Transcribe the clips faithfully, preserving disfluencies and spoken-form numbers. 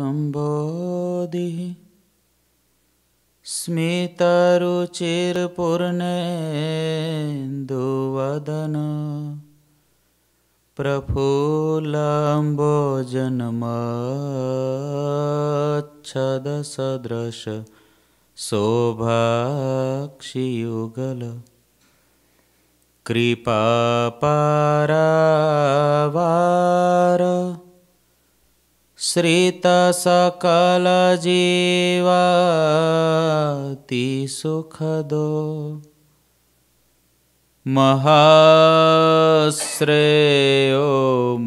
संबोधि स्मितरुचिपूर्णेन्दुवदन प्रफुल्लाम्बोजनमच्छदसदृश शोभाक्षियुगल कृपापारावार श्रितसकलजीवातिसुखदो महाश्रेयो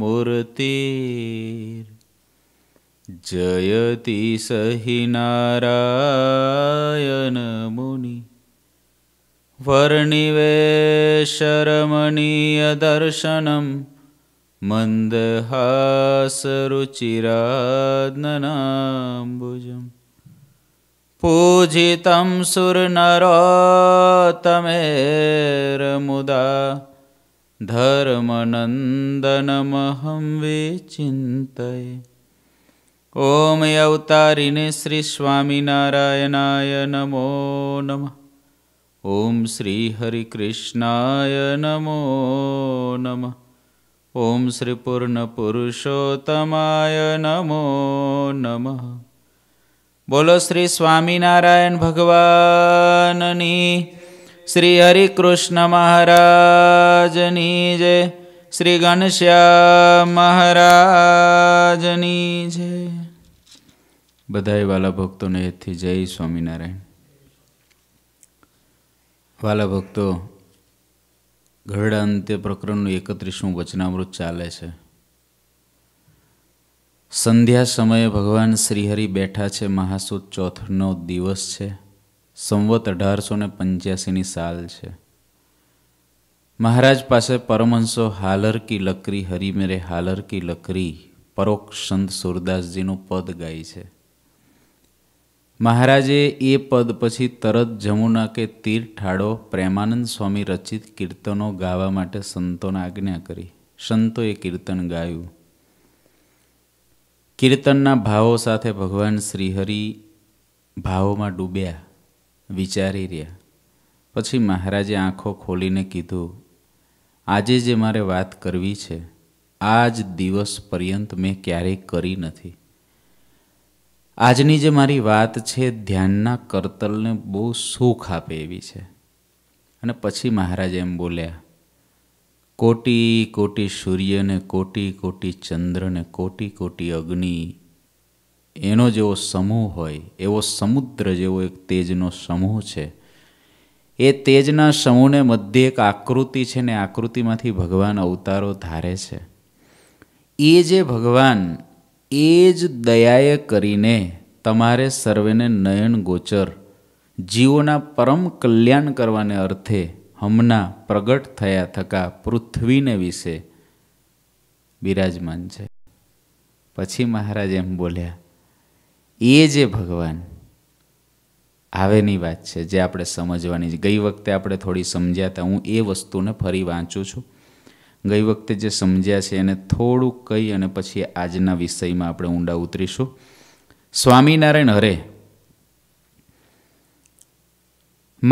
मूर्तिर्जयति सहि नारायणमुनि वर्णिवेशरमणीयदर्शनम् मंदहासरुचिराद्ननाम्बुजम् पूजितं सुरनरोत्तमेर्मुदा धर्मनन्दनमहं विचिन्तये। ॐ अवतारिणे श्री स्वामिनारायणाय नमो नमः। ॐ श्री हरिकृष्णाय नमो नमः। ओम श्री पूर्ण पुरुषोत्तमाय नमो नमः। बोलो श्री स्वामीनारायण भगवाननी, श्री हरि कृष्ण महाराजनी जय, श्री घनश्याम महाराजनी जय। बधाई वाला भक्तों ने थी जय स्वामीनारायण। वाला भक्तों, गरुड़ा अंत्य प्रकरण एकत्रीसमु वचनामृत चाले छे। संध्या समय भगवान श्रीहरि बैठा छे। महासुद चौथनो दिवस छे। संवत अठार सौ ने पंच्यासी साल छे। महाराज पासे परमहंसो हालर की लकड़ी, हरि मेरे हालर की लकड़ी परोक्ष संत सूरदास जी नु पद गाई छे। महाराजे ये पद पछी तरत जमुना के तीर ठाड़ो प्रेमानंद स्वामी रचित कीर्तनों गावा माटे संतोने आज्ञा करी। संतोए कीर्तन गायू। कीर्तनना भावों साथे भगवान श्रीहरि भावों में डूब्या, विचारी रह्या। पछी महाराजे आँखों खोलीने कीधुं, आजे जे मारे वात करवी छे आज दिवस पर्यंत मैं क्यारेय करी नथी। आजनी जे मारी वात छे ध्यानना करतलने बहु सुख आपे एवी छे। अने पछी महाराज एम बोल्या, कोटी कोटी सूर्य ने कोटी कोटी चंद्र ने कोटी कोटी अग्नि एनो जेवो समूह होय एवो समुद्र जेवो एक तेजनो समूह छे। ए तेजना समूहने मध्य एक आकृति छे ने आकृतिमांथी भगवान अवतारो धारे छे। ए जे भगवान एज दयाए करीने तमारे सर्वेने नयन गोचर जीवोना परम कल्याण करवाने अर्थे हमना प्रगट थया थका पृथ्वीने विषे विराजमान छे। पछी महाराज एम बोल्या, ए जे भगवान आवेनी वात छे जे आपणे समजवानी। गई वखते आपणे थोड़ी समज्या, हूँ ए वस्तुने फरी वाँचू छूं। गई वखते जे समझ्या छे एने थोड़ू कही अने पछी आजना विषय में आपणे ऊंडा उतरीशुं। स्वामीनारायण हरे।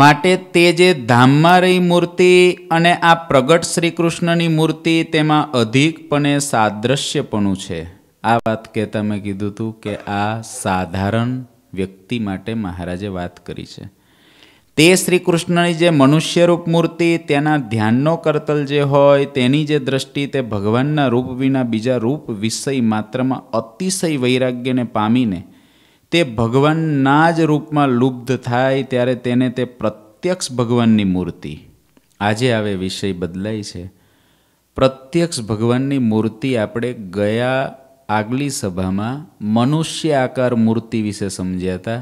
माटे ते जे धाममां रही मूर्ति अने आ प्रगट श्रीकृष्णनी मूर्ति तेमां अधिकपणे सादृश्यपणुं छे। आ वात कहेता मैं कीधुं तुं के आ साधारण व्यक्ति माटे महाराजे वात करी छे। ते श्रीकृष्णनी जे मनुष्यरूप मूर्ति तेना ध्याननो करतल जे होय तेनी जे दृष्टि ते भगवानना रूप विना बीजा रूप विषय मात्रमां अतिशय वैराग्यने पामीने ते भगवानना ज रूपमां लुब्ध थाय त्यारे तेने ते प्रत्यक्ष भगवाननी मूर्ति। आजे आवे विषय बदलाय छे। प्रत्यक्ष भगवाननी मूर्ति आपणे गया आगली सभामां मनुष्य आकार मूर्ति विषे समज्या हता।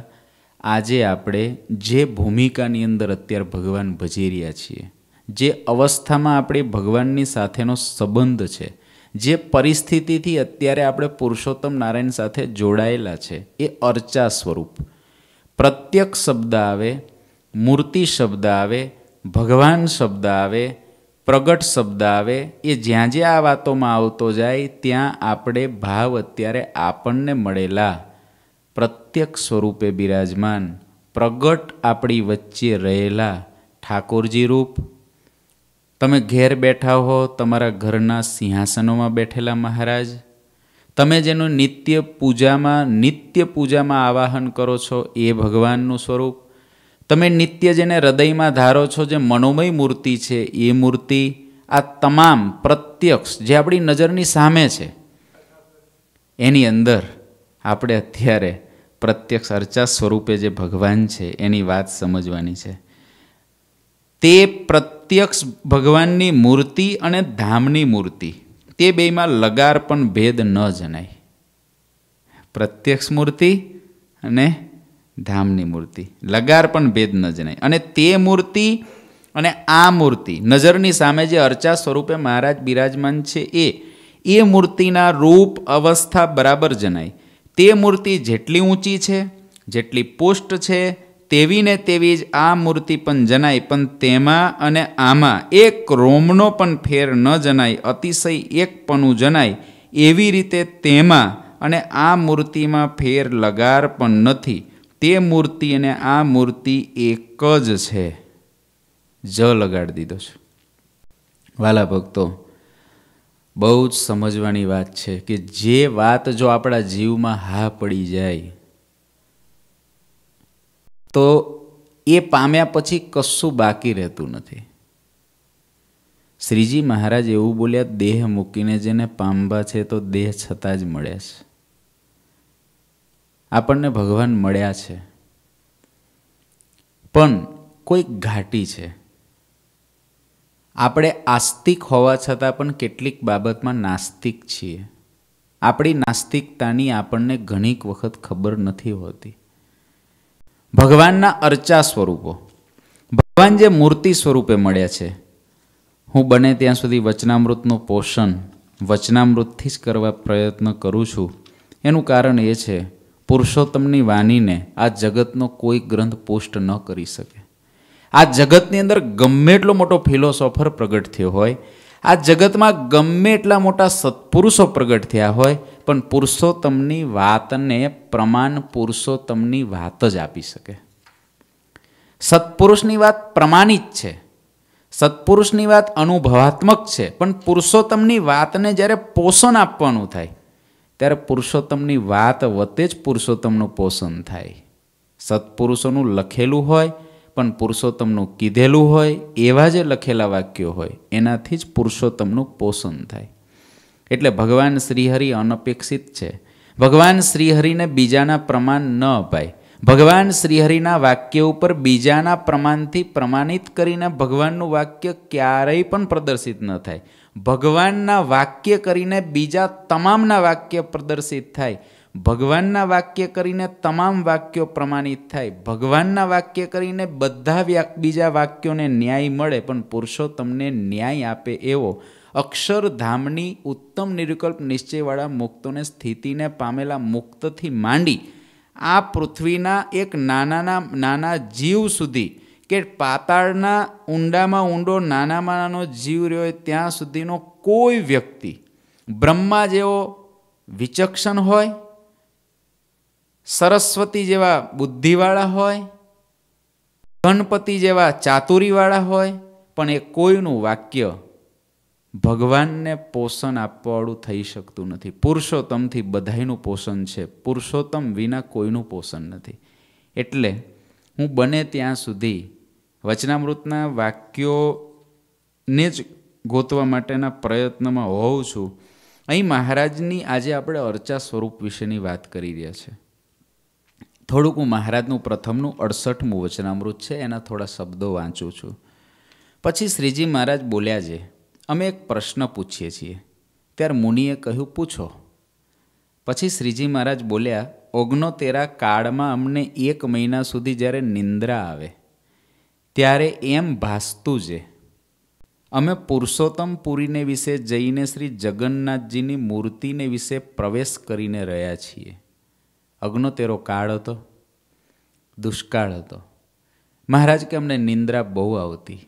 आजे आपणे जे भूमिकानी अंदर अत्यार भगवान भजी रह्या छीए, जे अवस्थामां आपणे भगवाननी साथेनो संबंध छे, जे परिस्थितिथी अत्यारे आपणे पुरुषोत्तम नारायण साथे जोड़ायेला छे ए अर्चा स्वरूप। प्रत्यक्ष शब्द आवे, मूर्ति शब्द आवे, भगवान शब्द आवे, प्रगट शब्द आवे ए ज्यां ज्यां आ वातोमां आवतो जाय त्यां आपणे भाव अत्यारे आपणने मळेला प्रत्यक्ष स्वरूपे बिराजमान प्रगट आपणी वच्चे रहेला ठाकोरजी रूप तमे घेर बैठा हो तमारा घरना सिंहासनोमां बैठेला महाराज तमे जेनु नित्य पूजामां नित्य पूजामां आवाहन करो छो ए भगवाननुं स्वरूप तमे नित्य जेने हृदयमां धारो छो जे मनोमय मूर्ति छे ए मूर्ति आ तमाम प्रत्यक्ष जे आपणी नजरनी सामे छे एनी अंदर आपणे अत्यारे प्रत्यक्ष अर्चा स्वरूपे जे भगवान छे एनी वात समजवानी छे। ते प्रत्यक्ष भगवाननी मूर्ति अने धामनी मूर्ति ते बेमां लगार पण भेद न जणाय। प्रत्यक्ष मूर्ति अने धामनी मूर्ति लगार पण भेद न जणाय अने ते मूर्ति अने आ मूर्ति नजरनी सामे जे अर्चा स्वरूपे महाराज बिराजमान छे ए ए मूर्तिना रूप अवस्था बराबर जणाय। ते मूर्ति जेटली ऊंची छे जेटली पुष्ट छे तेवी ने तेवी ज आ मूर्ति पण जणाय पण तेमां अने आमां एक रोमनो पण फेर न जणाय अतिशय एकपणुं जणाय एवी रीते तेमां अने आ मूर्तिमां फेर लगार पण नथी। ते मूर्ति अने आ मूर्ति एक ज छे ज लगाड़ी दीधो छे। वाला भक्तो बहु ज समजवानी वात छे के जे वात जो आपड़ा जीव में हा पड़ी जाए तो ए पाम्या पछी कशु बाकी रहतुं नथी। श्रीजी महाराज एवं बोल्या देह मूकीने जेने पामवा छे तो देह छतां ज मळे छे। આપણને ભગવાન મળ્યા છે પણ કોઈ ઘાટી છે। આપણે આસ્તિક હોવા છતાં પણ કેટલીક બાબતમાં નાસ્તિક છીએ। આપણી નાસ્તિકતાની આપણને ઘણીક વખત ખબર નથી હોતી। ભગવાનના અર્ચા સ્વરૂપો ભગવાન જે મૂર્તિ સ્વરૂપે મળ્યા છે હું બને ત્યાં સુધી વચનામૃતનું પોષણ વચનામૃતથી જ કરવા પ્રયત્ન કરું છું। એનું કારણ એ છે पुरुषोत्तमनी वाणी ने आ जगतनो कोई ग्रंथ पोस्ट न करी सके। आ जगतनी अंदर गमे एटलो मोटो फिलोसोफर प्रगट थयो होय आ जगतमां गमे एटला मोटा सत्पुरुषो प्रगट थया होय पण पुरुषोत्तमनी वातने प्रमाण पुरुषोत्तमनी वात ज आपी सके। सत्पुरुषनी वात प्रमाणित छे सत्पुरुषनी वात अनुभवात्मक छे पण पुरुषोत्तमनी वातने ज्यारे पोषण आपवानुं थाय त्यारे पुरुषोत्तमनी वात वते ज पुरुषोत्तमनुं पोषण थाय। सत्पुरुषोनुं लखेलुं होय पण पुरुषोत्तमनुं कीधेलुं होय एवा जे लखेला वाक्यो होय एनाथी ज पुरुषोत्तमनुं पोषण थाय। एटले भगवान श्रीहरि अनपेक्षित छे। भगवान श्रीहरिने बीजाना प्रमाण न अपाय। भगवान श्रीहरिना वाक्य उपर बीजाना प्रमाणथी प्रमाणित करीने भगवाननुं वाक्य क्यारेय पण प्रदर्शित न थाय। भगवानना वाक्य करीने बीजा तमामना वाक्य प्रदर्शित थाय। भगवानना वाक्य करीने तमाम वाक्यों प्रमाणित थाय। भगवानना वाक्य करीने बधा बीजा वाक्योंने न्याय मळे पण पुरुषोत्तमने न्याय आपे एवो अक्षरधामनी उत्तम निर्विकल्प निश्चयवाळा मुक्तोने स्थितिने पामेला मुक्तथी मांडी आ पृथ्वीना एक नाना नाना जीव सुधी के पाताळना ઊંડામાં ઊંડો નાનામાં નાનો જીવ રહ્યો ત્યાં સુધીનો કોઈ વ્યક્તિ બ્રહ્મા જેવો વિચક્ષણ હોય સરસ્વતી જેવા બુદ્ધિવાળા હોય ગણપતિ જેવા ચાતુરીવાળા હોય પણ એ કોઈનું વાક્ય ભગવાનને પોષણ આપવાળું થઈ શકતું નથી। પુરુષોત્તમથી બધાયનું પોષણ છે। પુરુષોત્તમ વિના કોઈનું પોષણ નથી। એટલે हूँ बने त्यां सुधी वचनामृतना वाक्योने ज गोतवा माटेना प्रयत्नमां होउं छुं। अहीं महाराजनी आजे आपणे अर्चा स्वरूप विशेनी वात करी रह्या छे। थोडुंक हूँ महाराजनुं प्रथमनुं अड़सठमुं वचनामृत छे एना थोड़ा शब्दों वाँचू छूँ। पछी श्रीजी महाराज बोल्या जे अमे एक प्रश्न पूछीए छीए त्यारे मुनिए कह्युं पूछो। पछी श्रीजी महाराज बोल्या ओगणतेरा काळमां अमने एक महीना सुधी ज्यारे निंद्रा आवे त्यारे एम भासतुं जे अमे पुरुषोत्तमपुरीने विषे जईने श्री जगन्नाथजीनी मूर्तिने विषे प्रवेश करीने रह्या छीए। ओगणतेरो काळ हतो दुष्काळ हतो। महाराज के अमने निंद्रा बहु आवती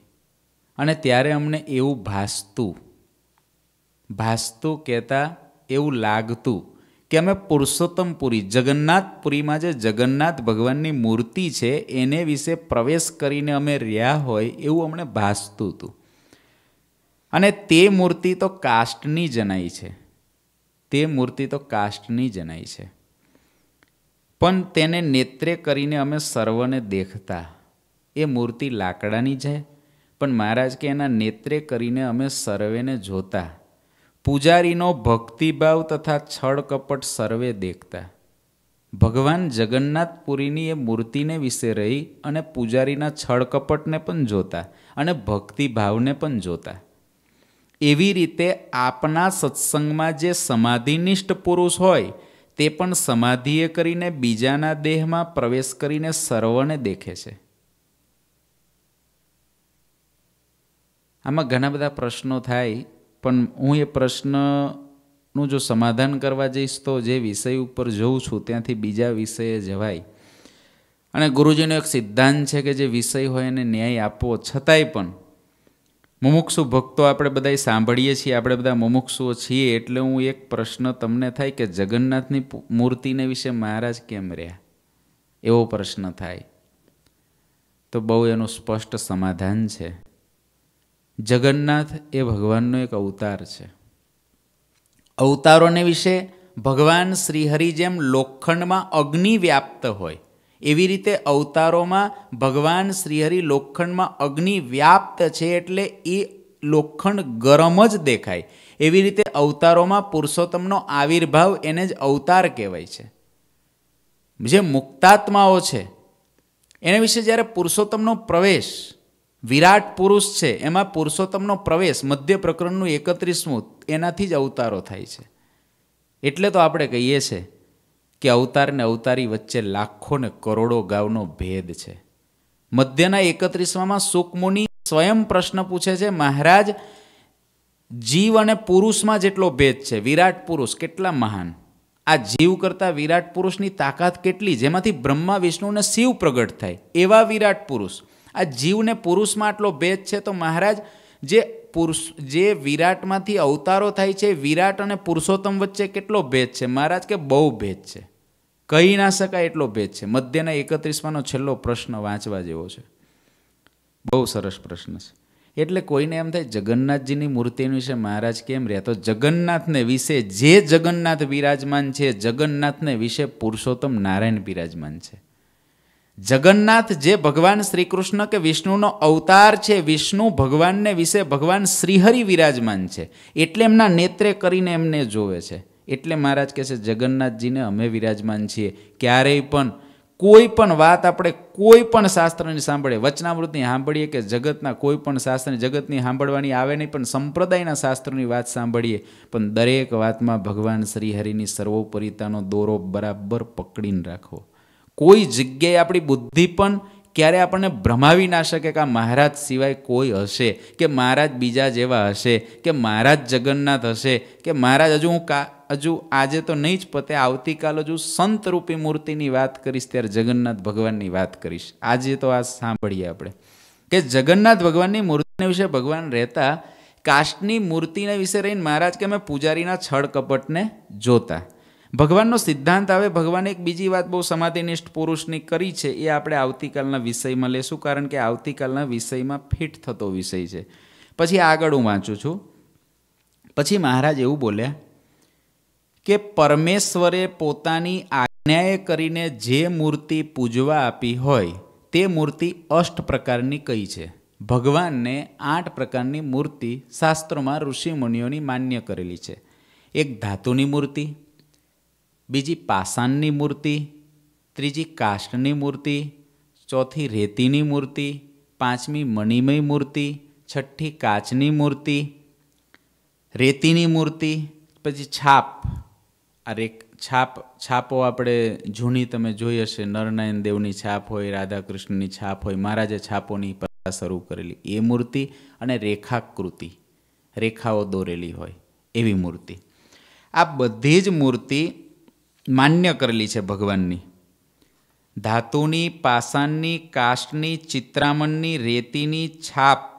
અને ત્યારે અમને એવું ભાસતું ભાસતું કહેતા એવું લાગતું કે અમે પુરુષોત્તમપુરી જગન્નાથપુરીમાં જે જગન્નાથ ભગવાનની મૂર્તિ છે એને વિશે પ્રવેશ કરીને અમે રહ્યા હોય એવું અમને ભાસતું હતું. અને તે મૂર્તિ તો કાસ્ટની જણાય છે, તે મૂર્તિ તો કાસ્ટની જણાય છે, પણ તેને નેત્રે કરીને અમે સર્વને દેખતા. એ મૂર્તિ લાકડાની છે પણ મહારાજ કે એના નેત્રે કરીને અમે સર્વેને જોતા. પૂજારીનો ભક્તિભાવ તથા છળ કપટ સર્વે દેખતા. ભગવાન જગન્નાથપુરીની એ મૂર્તિને વિશે રહી અને પૂજારીના છળ કપટને પણ જોતા અને ભક્તિભાવને પણ જોતા. એવી રીતે આપના સત્સંગમાં જે સમાધિનિષ્ઠ પુરુષ હોય તે પણ સમાધિએ કરીને બીજાના દેહમાં પ્રવેશ કરીને સર્વને દેખે છે. આમાં ઘણા બધા પ્રશ્નો થાય પણ હું એ પ્રશ્નનું જો સમાધાન કરવા જઈશ તો જે વિષય ઉપર જઉં છું ત્યાંથી બીજા વિષયે જવાય. અને ગુરુજીનો એક સિદ્ધાંત છે કે જે વિષય હોય એને ન્યાય આપવો, છતાંય પણ મુમુક્ષુ ભક્તો આપણે બધા સાંભળીએ છીએ, આપણે બધા મુમુક્ષુઓ છીએ, એટલે હું એક પ્રશ્ન તમને થાય કે જગન્નાથની મૂર્તિને વિશે મહારાજ કેમ રહ્યા, એવો પ્રશ્ન થાય તો બહુ એનું સ્પષ્ટ સમાધાન છે. જગન્નાથ એ ભગવાનનો એક અવતાર છે. અવતારોને વિશે ભગવાન શ્રીહરિ જેમ લોખંડમાં અગ્નિ વ્યાપ્ત હોય એવી રીતે અવતારોમાં ભગવાન શ્રીહરિ લોખંડમાં અગ્નિ વ્યાપ્ત છે એટલે એ લોખંડ ગરમ જ દેખાય. એવી રીતે અવતારોમાં પુરુષોત્તમનો આવિર્ભાવ એને જ અવતાર કહેવાય છે. જે મુક્તાત્માઓ છે એને વિશે જ્યારે પુરુષોત્તમનો પ્રવેશ, વિરાટ પુરુષ છે એમાં પુરુષોત્તમનો પ્રવેશ મધ્ય પ્રકરણનું એકત્રીસમું એનાથી જ અવતારો થાય છે. એટલે તો આપણે કહીએ છીએ કે અવતાર ને અવતારી વચ્ચે લાખો ને કરોડો ગાઉનો ભેદ છે. મધ્યના એકત્રીસમાં સુકમુનિ સ્વયં પ્રશ્ન પૂછે છે, મહારાજ જીવ અને પુરુષમાં જેટલો ભેદ છે, વિરાટ પુરુષ કેટલા મહાન, આ જીવ કરતા વિરાટ પુરુષની તાકાત કેટલી, જેમાંથી બ્રહ્મા વિષ્ણુ ને શિવ પ્રગટ થાય એવા વિરાટ પુરુષ, આ જીવ ને પુરુષમાં આટલો ભેદ છે, તો મહારાજ જે પુરુષ જે વિરાટમાંથી અવતારો થાય છે વિરાટ અને પુરુષોત્તમ વચ્ચે કેટલો ભેદ છે? મહારાજ કે બહુ ભેદ છે, કહી ના શકાય એટલો ભેદ છે. મધ્યના એકત્રીસમાંનો છેલ્લો પ્રશ્ન વાંચવા જેવો છે, બહુ સરસ પ્રશ્ન છે. એટલે કોઈને એમ થાય જગન્નાથજીની મૂર્તિ વિશે મહારાજ કેમ રહ્યા, તો જગન્નાથને વિશે જે જગન્નાથ બિરાજમાન છે, જગન્નાથને વિશે પુરુષોત્તમ નારાયણ બિરાજમાન છે. જગન્નાથ જે ભગવાન શ્રી કૃષ્ણ કે વિષ્ણુનો અવતાર છે, વિષ્ણુ ભગવાનને વિશે ભગવાન શ્રીહરિ બિરાજમાન છે, એટલે એમના નેત્રે કરીને એમને જોવે છે. એટલે મહારાજ કહે છે જગન્નાથજીને અમે વિરાજમાન છીએ. ક્યારેય પણ કોઈ પણ વાત આપણે કોઈ પણ શાસ્ત્રની સાંભળીએ, વચનામૃતની સાંભળીએ કે જગતના કોઈ પણ શાસ્ત્રની, જગતની સાંભળવાની આવે નહીં પણ સંપ્રદાયના શાસ્ત્રની વાત સાંભળીએ, પણ દરેક વાતમાં ભગવાન શ્રીહરિની સર્વોપરિતાનો દોરો બરાબર પકડીને રાખો. કોઈ જગ્યાએ આપણી બુદ્ધિ પણ ક્યારે આપણને ભ્રમાવી ના શકે કે આ મહારાજ સિવાય કોઈ હશે, કે મહારાજ બીજા જેવા હશે, કે મહારાજ જગન્નાથ હશે, કે મહારાજ હજુ હું કા હજુ આજે તો નહીં જ પતે, આવતીકાલ હજુ સંતરૂપી મૂર્તિની વાત કરીશ ત્યારે જગન્નાથ ભગવાનની વાત કરીશ. આજે તો આ સાંભળીએ આપણે કે જગન્નાથ ભગવાનની મૂર્તિને વિશે ભગવાન રહેતા, કાષ્ટની મૂર્તિને વિશે રહીને મહારાજ કે અમે પૂજારીના છળ કપટને જોતા. ભગવાનનો સિદ્ધાંત આવે. ભગવાન એક બીજી વાત બહુ સમાધિનિષ્ઠ પુરુષની કરી છે, એ આપણે આવતીકાલના વિષયમાં લેશું, કારણ કે આવતીકાલના વિષયમાં ફિટ થતો વિષય છે. પછી આગળ હું વાંચું છું. પછી મહારાજ એવું બોલ્યા કે પરમેશ્વરે પોતાની આજ્ઞાએ કરીને જે મૂર્તિ પૂજવા આપી હોય તે મૂર્તિ અષ્ટ પ્રકારની કઈ છે. ભગવાનને આઠ પ્રકારની મૂર્તિ શાસ્ત્રોમાં ઋષિમુનિઓની માન્ય કરેલી છે. એક ધાતુની મૂર્તિ, બીજી પાષાણની મૂર્તિ, ત્રીજી કાષ્ટની મૂર્તિ, ચોથી રેતીની મૂર્તિ, પાંચમી મણિમય મૂર્તિ, છઠ્ઠી કાચની મૂર્તિ, રેતીની મૂર્તિ, પછી છાપ. આ રેક છાપ છાપો આપણે જૂની તમે જોઈ હશે, નરનારાયણ દેવની છાપ હોય, રાધાકૃષ્ણની છાપ હોય, મહારાજે છાપોની પરવા શરૂ કરેલી એ મૂર્તિ, અને રેખાકૃતિ રેખાઓ દોરેલી હોય એવી મૂર્તિ. આ બધી જ મૂર્તિ માન્ય કરેલી છે ભગવાનની. ધાતુની, પાષાણની, કાષ્ટની, ચિત્રામણની, રેતીની, છાપ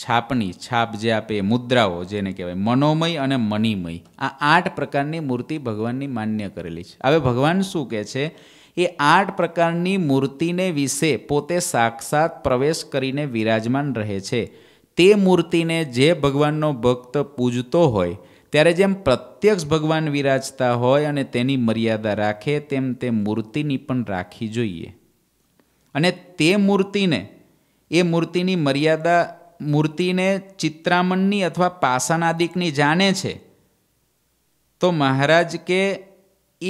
छापनी छाप जे आपे मुद्राओं जेने कहेवाय मनोमय अने मणिमय आ आठ प्रकारनी मूर्ति भगवाननी मान्य करेली छे। हवे भगवान शुं कहे छे ए आठ प्रकारनी मूर्तिने विषे पोते साक्षात प्रवेश करीने विराजमान रहे छे। ते मूर्तिने जे भगवाननो भक्त पूजतो होय त्यारे जेम प्रत्यक्ष भगवान विराजता होय अने तेनी मर्यादा राखे तेम ते मूर्तिनी पण राखी जोईए अने ते मूर्तिने ए मूर्तिनी मर्यादा मूर्तिने चित्रामणनी अथवा पाषाणादिकनी जाने छे तो महाराज के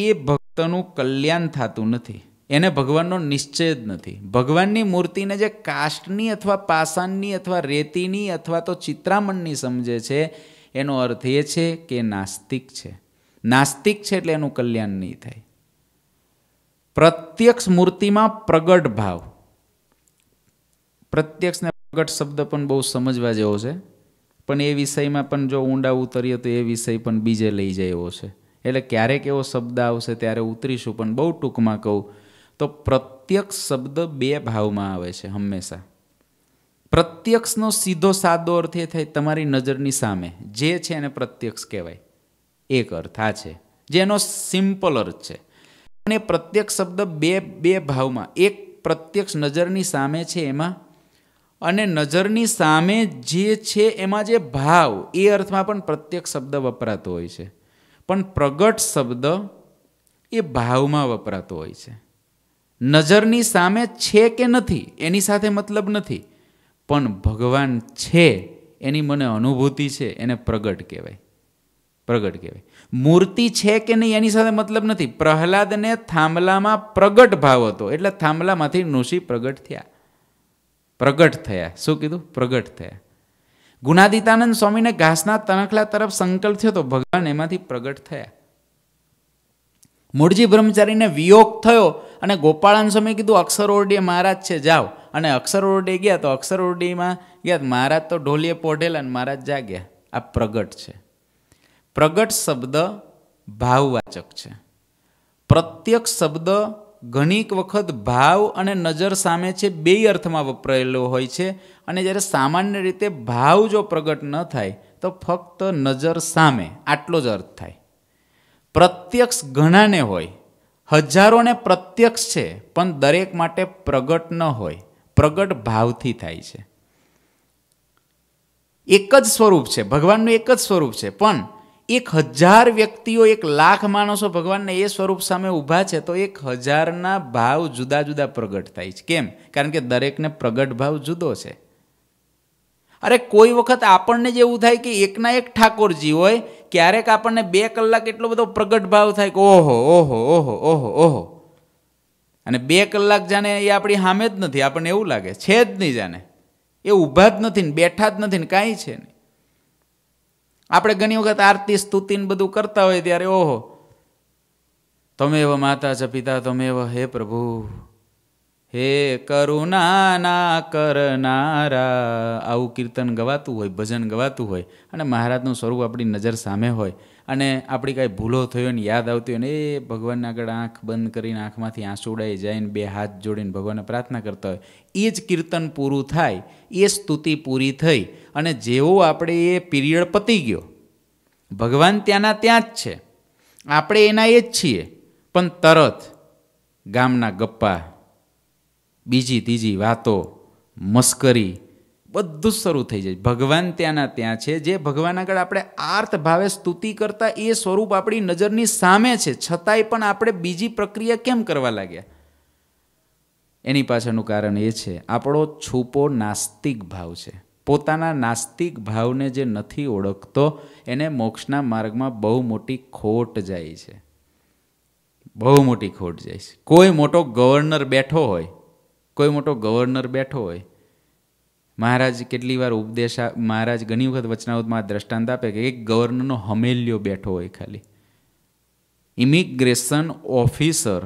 ए भक्तनुं कल्याण थातुं नथी, एने भगवाननो निश्चय ज नथी। भगवाननी मूर्तिने जे काष्टनी अथवा पाषाणनी अथवा रेतीनी अथवा तो चित्रामणनी समझे छे एनो अर्थ ए छे के नास्तिक छे। नास्तिक छे एटले एनुं कल्याण नहीं थाय। प्रत्यक्ष मूर्ति में प्रगट भाव, प्रत्यक्ष ने प्रगट शब्द पण बहुत समझवा जेवो छे पण ए विषय में पण जो ऊंडा उतरीए तो ए विषय पण बीजे लई जाय एवो छे एटले क्यारेक एवो शब्द आवशे त्यारे उतरीशुं पण बहुत टूंकमां कहूं तो प्रत्यक्ष शब्द बे भाव में आवे छे हमेशा। प्रत्यक्षनो सीधो सादो अर्थ ए थाय तमारी नजरनी सामे जे छे एने प्रत्यक्ष कहेवाय, एक अर्थ आ छे जेनो सिम्पल अर्थ छे। अने प्रत्यक्ष शब्द बे बे भाव में, एक प्रत्यक्ष नजरनी सामे छे एमां अने नजरनी सामे जे छे एमां जे भाव ए अर्थमां पण प्रत्यक्ष शब्द वपरातो होय छे पण प्रगट शब्द ए भावमां वपरातो होय छे। नजरनी सामे छे के नथी एनी साथे मतलब नथी पण भगवान छे एनी मने अनुभूति छे एने प्रगट कहेवाय, प्रगट कहेवाय। मूर्ति छे के नहीं एनी साथे मतलब नथी। प्रहलाद ने थांबलामां प्रगट भाव हतो एटले थांबलामांथी ऋषि प्रगट थया, प्रगट थया। शुं कीधुं? प्रगट थया। गुणादितानंद स्वामी ने घासना तनखला तरफ संकल्प थयो तो भगवान एमांथी प्रगट थया। मूळजी ब्रह्मचारी ने वियोग थयो अने गोपाळानंद स्वामी कीधुं अक्षर ओरडीए महाराज छे जाओ अने अक्षर ओरडीए गया तो अक्षर ओरडीमां गया महाराज तो ढोलीए पोढेला अने महाराज जाग्या। आ प्रगट छे। प्रगट शब्द भाववाचक छे। प्रत्यक्ष शब्द घणीक वखत भाव अने नजर सामे छे बेय अर्थमां वपरायेलो होय छे अने ज्यारे सामान्य रीते भाव जो प्रगट न थाय तो फक्त नजर सामे आटलो ज अर्थ थाय। प्रत्यक्ष घणाने होय, हजारोने प्रत्यक्ष छे पण दरेक माटे प्रगट न होय, प्रगट भावथी थाय छे। एक ज स्वरूप छे, भगवाननुं एक ज स्वरूप छे पण एक हजार व्यक्तिओ एक लाख माणसो भगवानने ए स्वरूप सामे ઊભા છે તો એક હજારના ભાવ જુદા જુદા પ્રગટ થાય છે। કેમ? કારણ કે દરેકને પ્રગટ ભાવ જુદો છે। અરે કોઈ વખત આપણને જ એવું થાય કે એકના એક ઠાકોરજી હોય ક્યારેક આપણને બે કલાક એટલો બધો પ્રગટ ભાવ થાય કે ઓહો ઓહો ઓહો ઓહો ઓહો અને બે કલાક જાણે એ આપણી સામે જ નથી, આપણને એવું લાગે છે જ નહીં, જાણે એ ઊભા જ નથી ને બેઠા જ નથી ને કાંઈ છે નહીં। આપણે ઘણી વખત આરતી સ્તુતિન બધું કરતા હોય ત્યારે ઓહો તમેવ માતા ચ પિતા તમેવ હે પ્રભુ હે કરુણા ના કરનારા આવું કીર્તન ગવાતું હોય, ભજન ગવાતું હોય અને મહારાજનું સ્વરૂપ આપણી નજર સામે હોય અને આપણી કાંઈ ભૂલો થયો ને યાદ આવતી હોય ને એ ભગવાનના આગળ આંખ બંધ કરીને આંખમાંથી આંસુ ઉડાઈ જાયને બે હાથ જોડીને ભગવાનને પ્રાર્થના કરતા હોય, એ જ કીર્તન પૂરું થાય, એ સ્તુતિ પૂરી થઈ અને જેવો આપણે એ પીરિયડ પતી ગયો, ભગવાન ત્યાંના ત્યાં જ છે, આપણે એના એ જ છીએ, પણ તરત ગામના ગપ્પા, બીજી ત્રીજી વાતો, મસ્કરી બધું શરૂ થઈ જાય। ભગવાન ત્યાંના ત્યાં છે। જે ભગવાન આગળ આપણે આર્ત ભાવે સ્તુતિ કરતા એ સ્વરૂપ આપણી નજરની સામે છે છતાંય પણ આપણે બીજી પ્રક્રિયા કેમ કરવા લાગ્યા? એની પાછળનું કારણ એ છે આપણો છૂપો નાસ્તિક ભાવ છે। પોતાના નાસ્તિક ભાવને જે નથી ઓળખતો એને મોક્ષના માર્ગમાં બહુ મોટી ખોટ જાય છે, બહુ મોટી ખોટ જાય છે। કોઈ મોટો ગવર્નર બેઠો હોય, કોઈ મોટો ગવર્નર બેઠો હોય, મહારાજ કેટલી વાર ઉપદેશ, મહારાજ ઘણી વખત વચનામૃતમાં દ્રષ્ટાંત આપે કે એક ગવર્નરનો હમેલ્યો બેઠો હોય, ખાલી ઇમિગ્રેશન ઓફિસર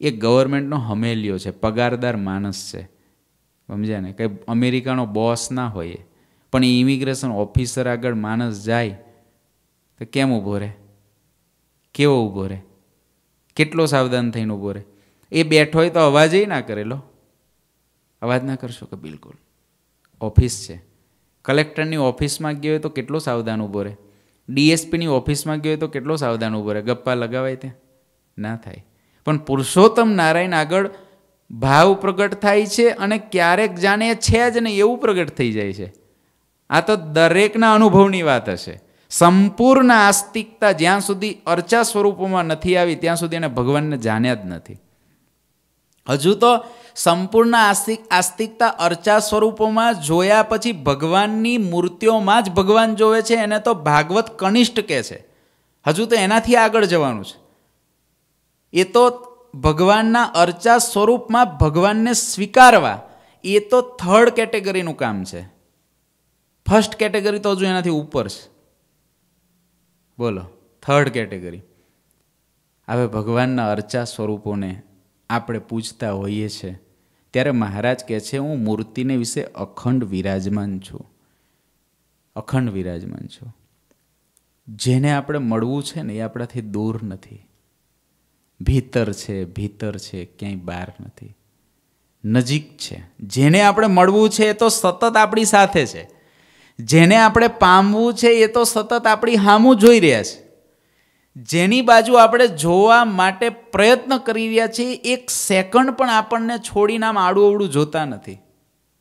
એ ગવર્મેન્ટનો હમેલ્યો છે, પગારદાર માણસ છે, સમજ્યા ને? કંઈ અમેરિકાનો બોસ ના હોય પણ એ ઇમિગ્રેશન ઓફિસર આગળ માણસ જાય તો કેમ ઊભો રહે? કેવો ઊભો રહે? કેટલો સાવધાન થઈને ઊભો રહે? એ બેઠો હોય તો અવાજ ના કરેલો, અવાજ ના કરશો કે બિલકુલ, ઓફિસ છે, कलेक्टर ऑफिस में गए तो कितना सावधान उभो रहे, डीएसपी ऑफिस में गए तो कितना सावधान उभो रहे, गप्पा लगावाय ते ना थाय। पण पुरुषोत्तम नारायण आगळ भाव प्रगट थाय छे अने क्यारेक जाने छे ज नहीं एवं प्रगट थी जाए। आ तो दरेकना अनुभवनी वात हशे। संपूर्ण आस्तिकता ज्यां सुधी अर्चा स्वरूपमां नथी आवी त्यां सुधी एने भगवानने जाण्या ज नथी। हजू तो संपूर्ण आस्तिक आस्तिकता अर्चा स्वरूपोमां जोया पछी भगवाननी मूर्तिओमां ज भगवान जोवे छे एने तो भागवत कनिष्ठ कहे छे। हजू तो एनाथी आगळ जवानुं छे। ए तो भगवानना अर्चा स्वरूपमां भगवानने स्वीकारवा ए तो थर्ड केटेगरीनुं काम छे। फर्स्ट कैटेगरी तो हजू एनाथी ऊपर छे। बोलो थर्ड कैटेगरी। हवे भगवानना अर्चा स्वरूपोने आपणे पूजता होईए छे त्यारे महाराज कहे छे हूँ मूर्तिने विषे अखंड विराजमान छूँ। अखंड विराजमान छूँ। जेने आपणे मळवुं छे ने ए आपणाथी दूर नथी, भीतर छे, भीतर छे, क्यांय बहार नथी, नजीक छे। जेने आपणे मळवुं छे तो सतत आपणी साथे छे। जेने आपणे पामवुं छे ये तो सतत आपणी हामु जोई रह्या छे। जेनी बाजू आपणे जोवा माटे प्रयत्न करी रह्या छीए एक सेकंड पण आपणने छोडीने आम आडुंअवडुं जोता नथी।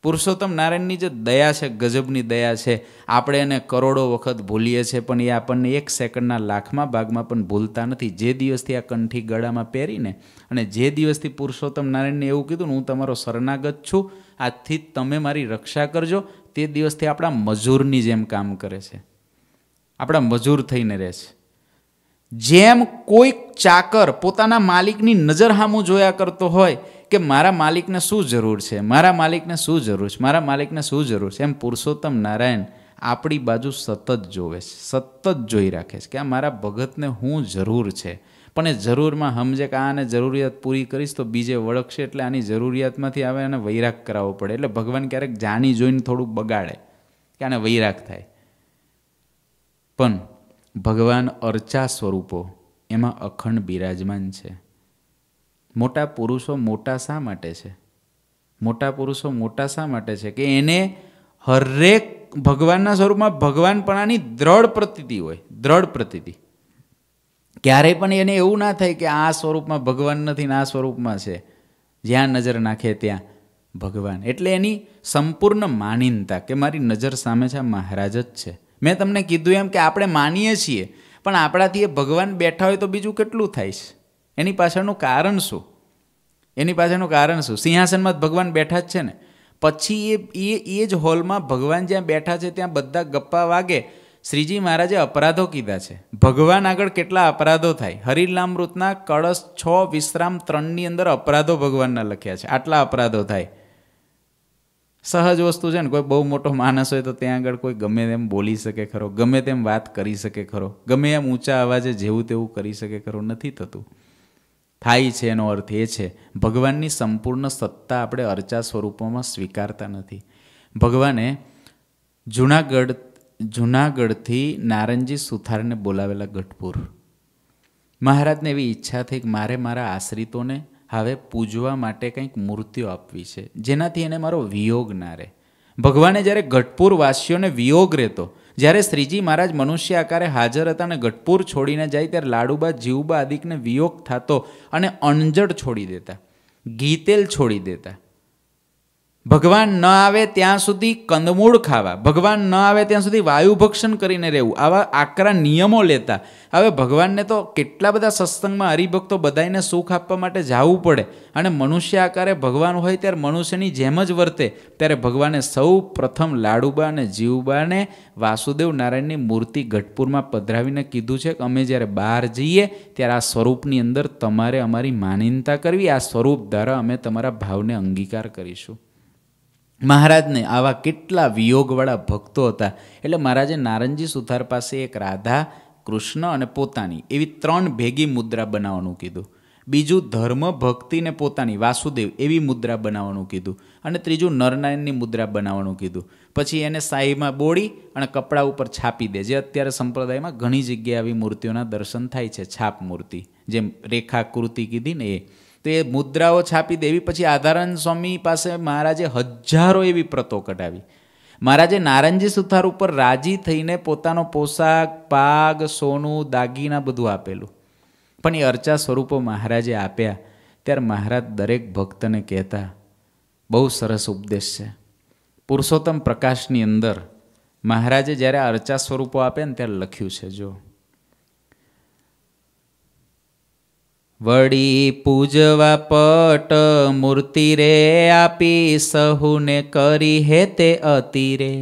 पुरुषोत्तम नारायणनी जे दया छे गजबनी दया छे। आपणे एने करोड़ो वखत भूलीए छे पण ए आपणने एक सेकंडना लाखमा भागमा पण भूलता नथी। जे दिवसथी आ कंठी गळामां पेरीने अने जे दिवसथी पुरुषोत्तम नारायणने एवुं कीधुं हूँ तमारो शरणागत छूं आजथी तमे मारी रक्षा करजो ते दिवसथी आपड़ा मजूरनी जेम काम करे छे। आपड़ा मजूर थईने रहे छे। जेम कोई चाकर पोताना मालिकनी नजर हामु जोया करतो होय के मारा मालिकने शुं जरूर छे, मारा मालिकने शुं जरूर छे, मारा मालिकने शुं जरूर छे, एम पुरुषोत्तम नारायण आपड़ी बाजू सतत जोवे छे, सतत जोई राखे छे के आ मारा भगतने हुं जरूर छे। पण ए जरूरमां समजे के आने जरूरियात पूरी करीश तो बीजे वळखशे एटले आनी जरूरियातमांथी आवे अने वैराग करावવો પડે। एटले भगवान क्यारेक जाणी जोईने થોડું બગાડે કે આને વૈરાગ થાય। પણ ભગવાન અર્ચા સ્વરૂપો એમાં અખંડ બિરાજમાન છે। મોટા પુરુષો મોટા શા માટે છે? મોટા પુરુષો મોટા શા માટે છે? કે એને હરેક ભગવાનના સ્વરૂપમાં ભગવાનપણાની દ્રઢ પ્રતીતિ હોય, દ્રઢ પ્રતીતિ। क्यारे पण एने एवुं ना थाय के आ स्वरूपमां भगवान नथी ने आ स्वरूपमां छे। ज्यां नजर नाखे त्यां भगवान। एटले एनी संपूर्ण मानिनता के मारी नजर सामे छे महाराज ज छे। मैं तमने कीधुं एम के आपणे मानीए छीए पण आपणाथी ए भगवान बेठा होय तो बीजुं केटलुं थाय छे। एनी पाछळनुं कारण शुं? एनी पाछळनुं कारण शुं? सिंहासनमां ज भगवान बेठा ज छे ने। पछी ए ए ज हॉलमां भगवान ज्यां बेठा छे त्यां बधा गप्पा वागे। श्रीजी महाराजे अपराधों कीधा छे। भगवान आगळ केटला अपराधों थाय। हरिनामृतना कळश छ विश्राम त्रण नी अंदर अपराधों भगवानना लख्या छे। आटला अपराधों थाय। सहज वस्तु छे ने। कोई बहु मोटो मानस होय तो त्यां आगळ कोई गमे तेम बोली सके खरो, गमे तेम वात करी सके खरो, गमे एम ऊंचा अवाजे जेवुं तेवुं करी सके खरो। नथी थतुं। थाय छे एनो अर्थ ए छे भगवाननी संपूर्ण सत्ता आपणे अर्चा स्वरूपोमां स्वीकारता नथी। भगवाने जूनागढ़ जूनागढ़ थी नारंजी सुथार ने बोलावेला गठपुर महाराज ने एवी इच्छा थी कि मारे मारा आश्रितों ने हवे पूजवा माटे कंईक मूर्तिओ आपवी छे जेनाथी एने मारो वियोग ना रहे। भगवाने ज्यारे गठपुरवासीओ ने वियोग रहेतो, ज्यारे श्रीजी महाराज मनुष्य आकारे हाजर हता ने गठपुर छोड़ीने जाय त्यारे लाडूबा जीवबा आदिकने वियोग थतो अने अणजड़ छोड़ी देता, गीतेल छोड़ी देता। भगवान न आवे त्यां सुधी कंदमूळ खावा, भगवान न आवे त्यां सुधी वायु भक्षण करीने रहेवुं, आवा आकरा नियमों लेता। हवे भगवानने तो केटला बधा सत्संगमां हरिभक्तो बधाईने सुख आपवा माटे जावुं पड़े अने मनुष्य आकारे भगवान होय त्यारे मनुष्यनी जेम ज वर्ते। त्यारे भगवाने सौ प्रथम लाडूबा अने जीवबा ने वासुदेव नारायणनी मूर्ति गठपुरमां पधरावीने कीधुं छे के अमे ज्यारे बहार जईए त्यारे आ स्वरूपनी अंदर तमारे अमारी मानिनता करवी। आ स्वरूप द्वारा अमे तमारा भावने अंगीकार करीशुं। महाराज ने आवा केटला वियोगवाळा भक्तो हता एटले महाराजे नारंजी सुथार पासे एक राधा कृष्ण अने पोतानी एवी त्रण भेगी मुद्रा बनाववानुं कीधुं। बीजू धर्म भक्ति ने पोतानी वासुदेव एवी मुद्रा बनाववानुं कीधुं अने त्रीजू नरनारायणनी मुद्रा बनाववानुं कीधुं। पछी एने साईमां बोळी अने कपड़ा उपर छापी दे। जे अत्यारे संप्रदायमां घणी जग्याए आवी मूर्तिओना दर्शन थाय छे। छाप मूर्ति जेम रेखाकृति कीधी ने ए तो ये मुद्राओ छापी देवी। पछी आधारण स्वामी पासे महाराजे हजारों एवी प्रतो कढावी महाराजे नारंजी सुथार उपर राजी थईने पोतानो पोशाक पाग सोनू दागीना बधु आपेलू। पण ए अर्चा स्वरूपो महाराजे आप्या त्यारे महाराज दरेक भक्तने कहता बहु सरस उपदेश छे। पुरुषोत्तम प्रकाशनी अंदर महाराजे ज्यारे अर्चा स्वरूपो आपे ने त्यारे लख्युं छे जो वड़ी पूजवा पट मूर्ति रे आपी सहुने करी हे ते अतिरे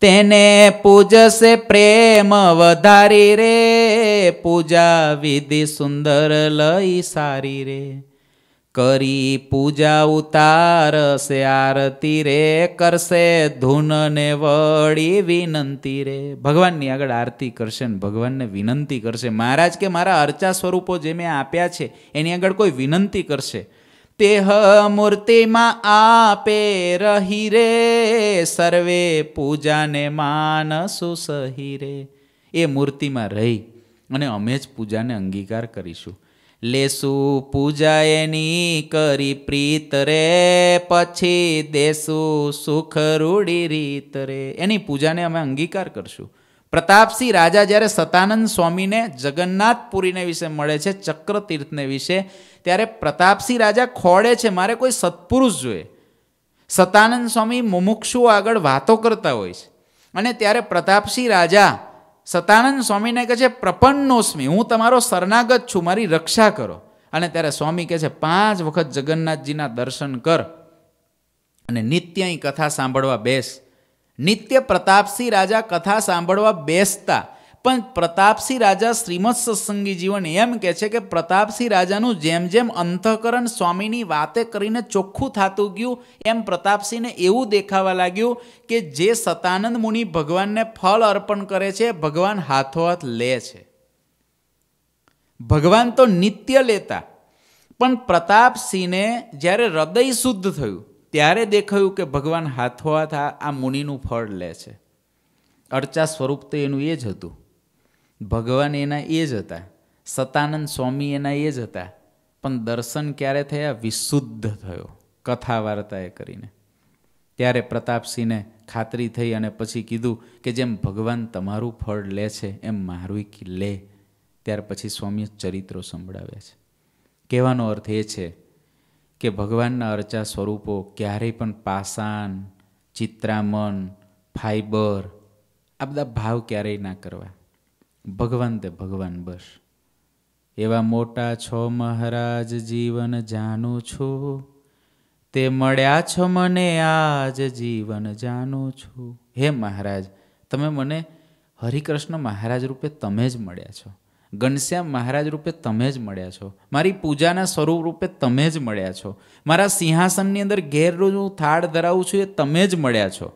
तेने पूज से प्रेम वधारी रे पूजा विधि सुंदर लई सारी रे करी पूजा उतार से आरती रे कर से धुन ने वड़ी विनंती रे। भगवान ने आगळ आरती करशे ने भगवान ने विनंती करशे। महाराज के मारा अर्चा स्वरूपों जे मैं आप्या छे एनी आगळ कोई विनंती करशे। तेह मूर्ति मा आपे रही रे सर्वे पूजा ने मानसु सही रे। ए मूर्ति में रही अने अमे ज पूजा ने अंगीकार करीशुं। लेसु पूजाएनी करी प्रीत रे पछी देसु सुख रूढ़ी रीत रे। एनी पूजा ने अमे अंगीकार करशु। प्रतापसिंह राजा जयरे सतानंद स्वामी ने जगन्नाथपुरी ने विषे मळे छे चक्रतीर्थ ने विषे त्यारे प्रतापसिंह राजा खोड़े छे मारे कोई सत्पुरुष जोईए। सतानंद स्वामी मुमुक्षु आगळ वातो करता होय छे अने त्यारे प्रतापसिंह राजा सतानंद स्वामी ने कहे प्रपन्नोस्मी हूँ तमारो शरणागत छूँ मारी रक्षा करो। अने त्यारे स्वामी कहे पांच वखत जगन्नाथ जी ना दर्शन कर अने नित्य ही कथा सांभळवा बेस। नित्य प्रतापसिंह राजा कथा सांभळवा बेसता पण प्रतापसिंह राजा श्रीमद सत्संगी जीवन एम कहे छे के प्रतापसिंह राजानुं जेम जेम अंतःकरण स्वामीनी वाते करीने चोख्खुं थातुं गयुं एम प्रतापसिंहने एवुं देखावा लाग्युं के जे सतानंद मुनि भगवानने फल अर्पण करे छे भगवान हाथोहाथ ले छे। भगवान तो नित्य लेता पण प्रतापसिंहने ज्यारे हृदय शुद्ध थयुं त्यारे देखायुं के भगवान हाथोहाथ आ मुनिनुं फल ले छे। अर्चा स्वरूप तो एनुं ए ज हतुं। भगवान एना ए ज हता। सतानंद स्वामी एना ए ज हता। पण दर्शन क्यारे थया विशुद्ध थयो कथा वार्ताए करीने। त्यारे प्रतापसिंहने खातरी थई अने पछी कीधुं के जेम भगवान तमारुं फळ ले छे एम मारुंय ले। त्यार पछी स्वामीए चरित्रो संभळाव्या छे। कहेवानो अर्थ ए छे के भगवानना अर्चा स्वरूपो क्यारेय पण पाषाण चित्रामण फाइबर आ बधा भाव क्यारेय ना करवा। भगवान ते भगवान बस। एवा मोटा छो महाराज जीवन जानु छो ते मळ्या छो मने आज जीवन जानु छो। हे महाराज तमे मने हरिकृष्ण महाराज रूपे तमे ज मळ्या छो। घनश्याम महाराज रूपे तमे ज मळ्या छो। मारी पूजाना स्वरूप रूपे तमे ज मळ्या छो। मारा सिंहासननी अंदर घेररोज हूँ थाळ धरावुं छुं ए तमे ज मळ्या छो।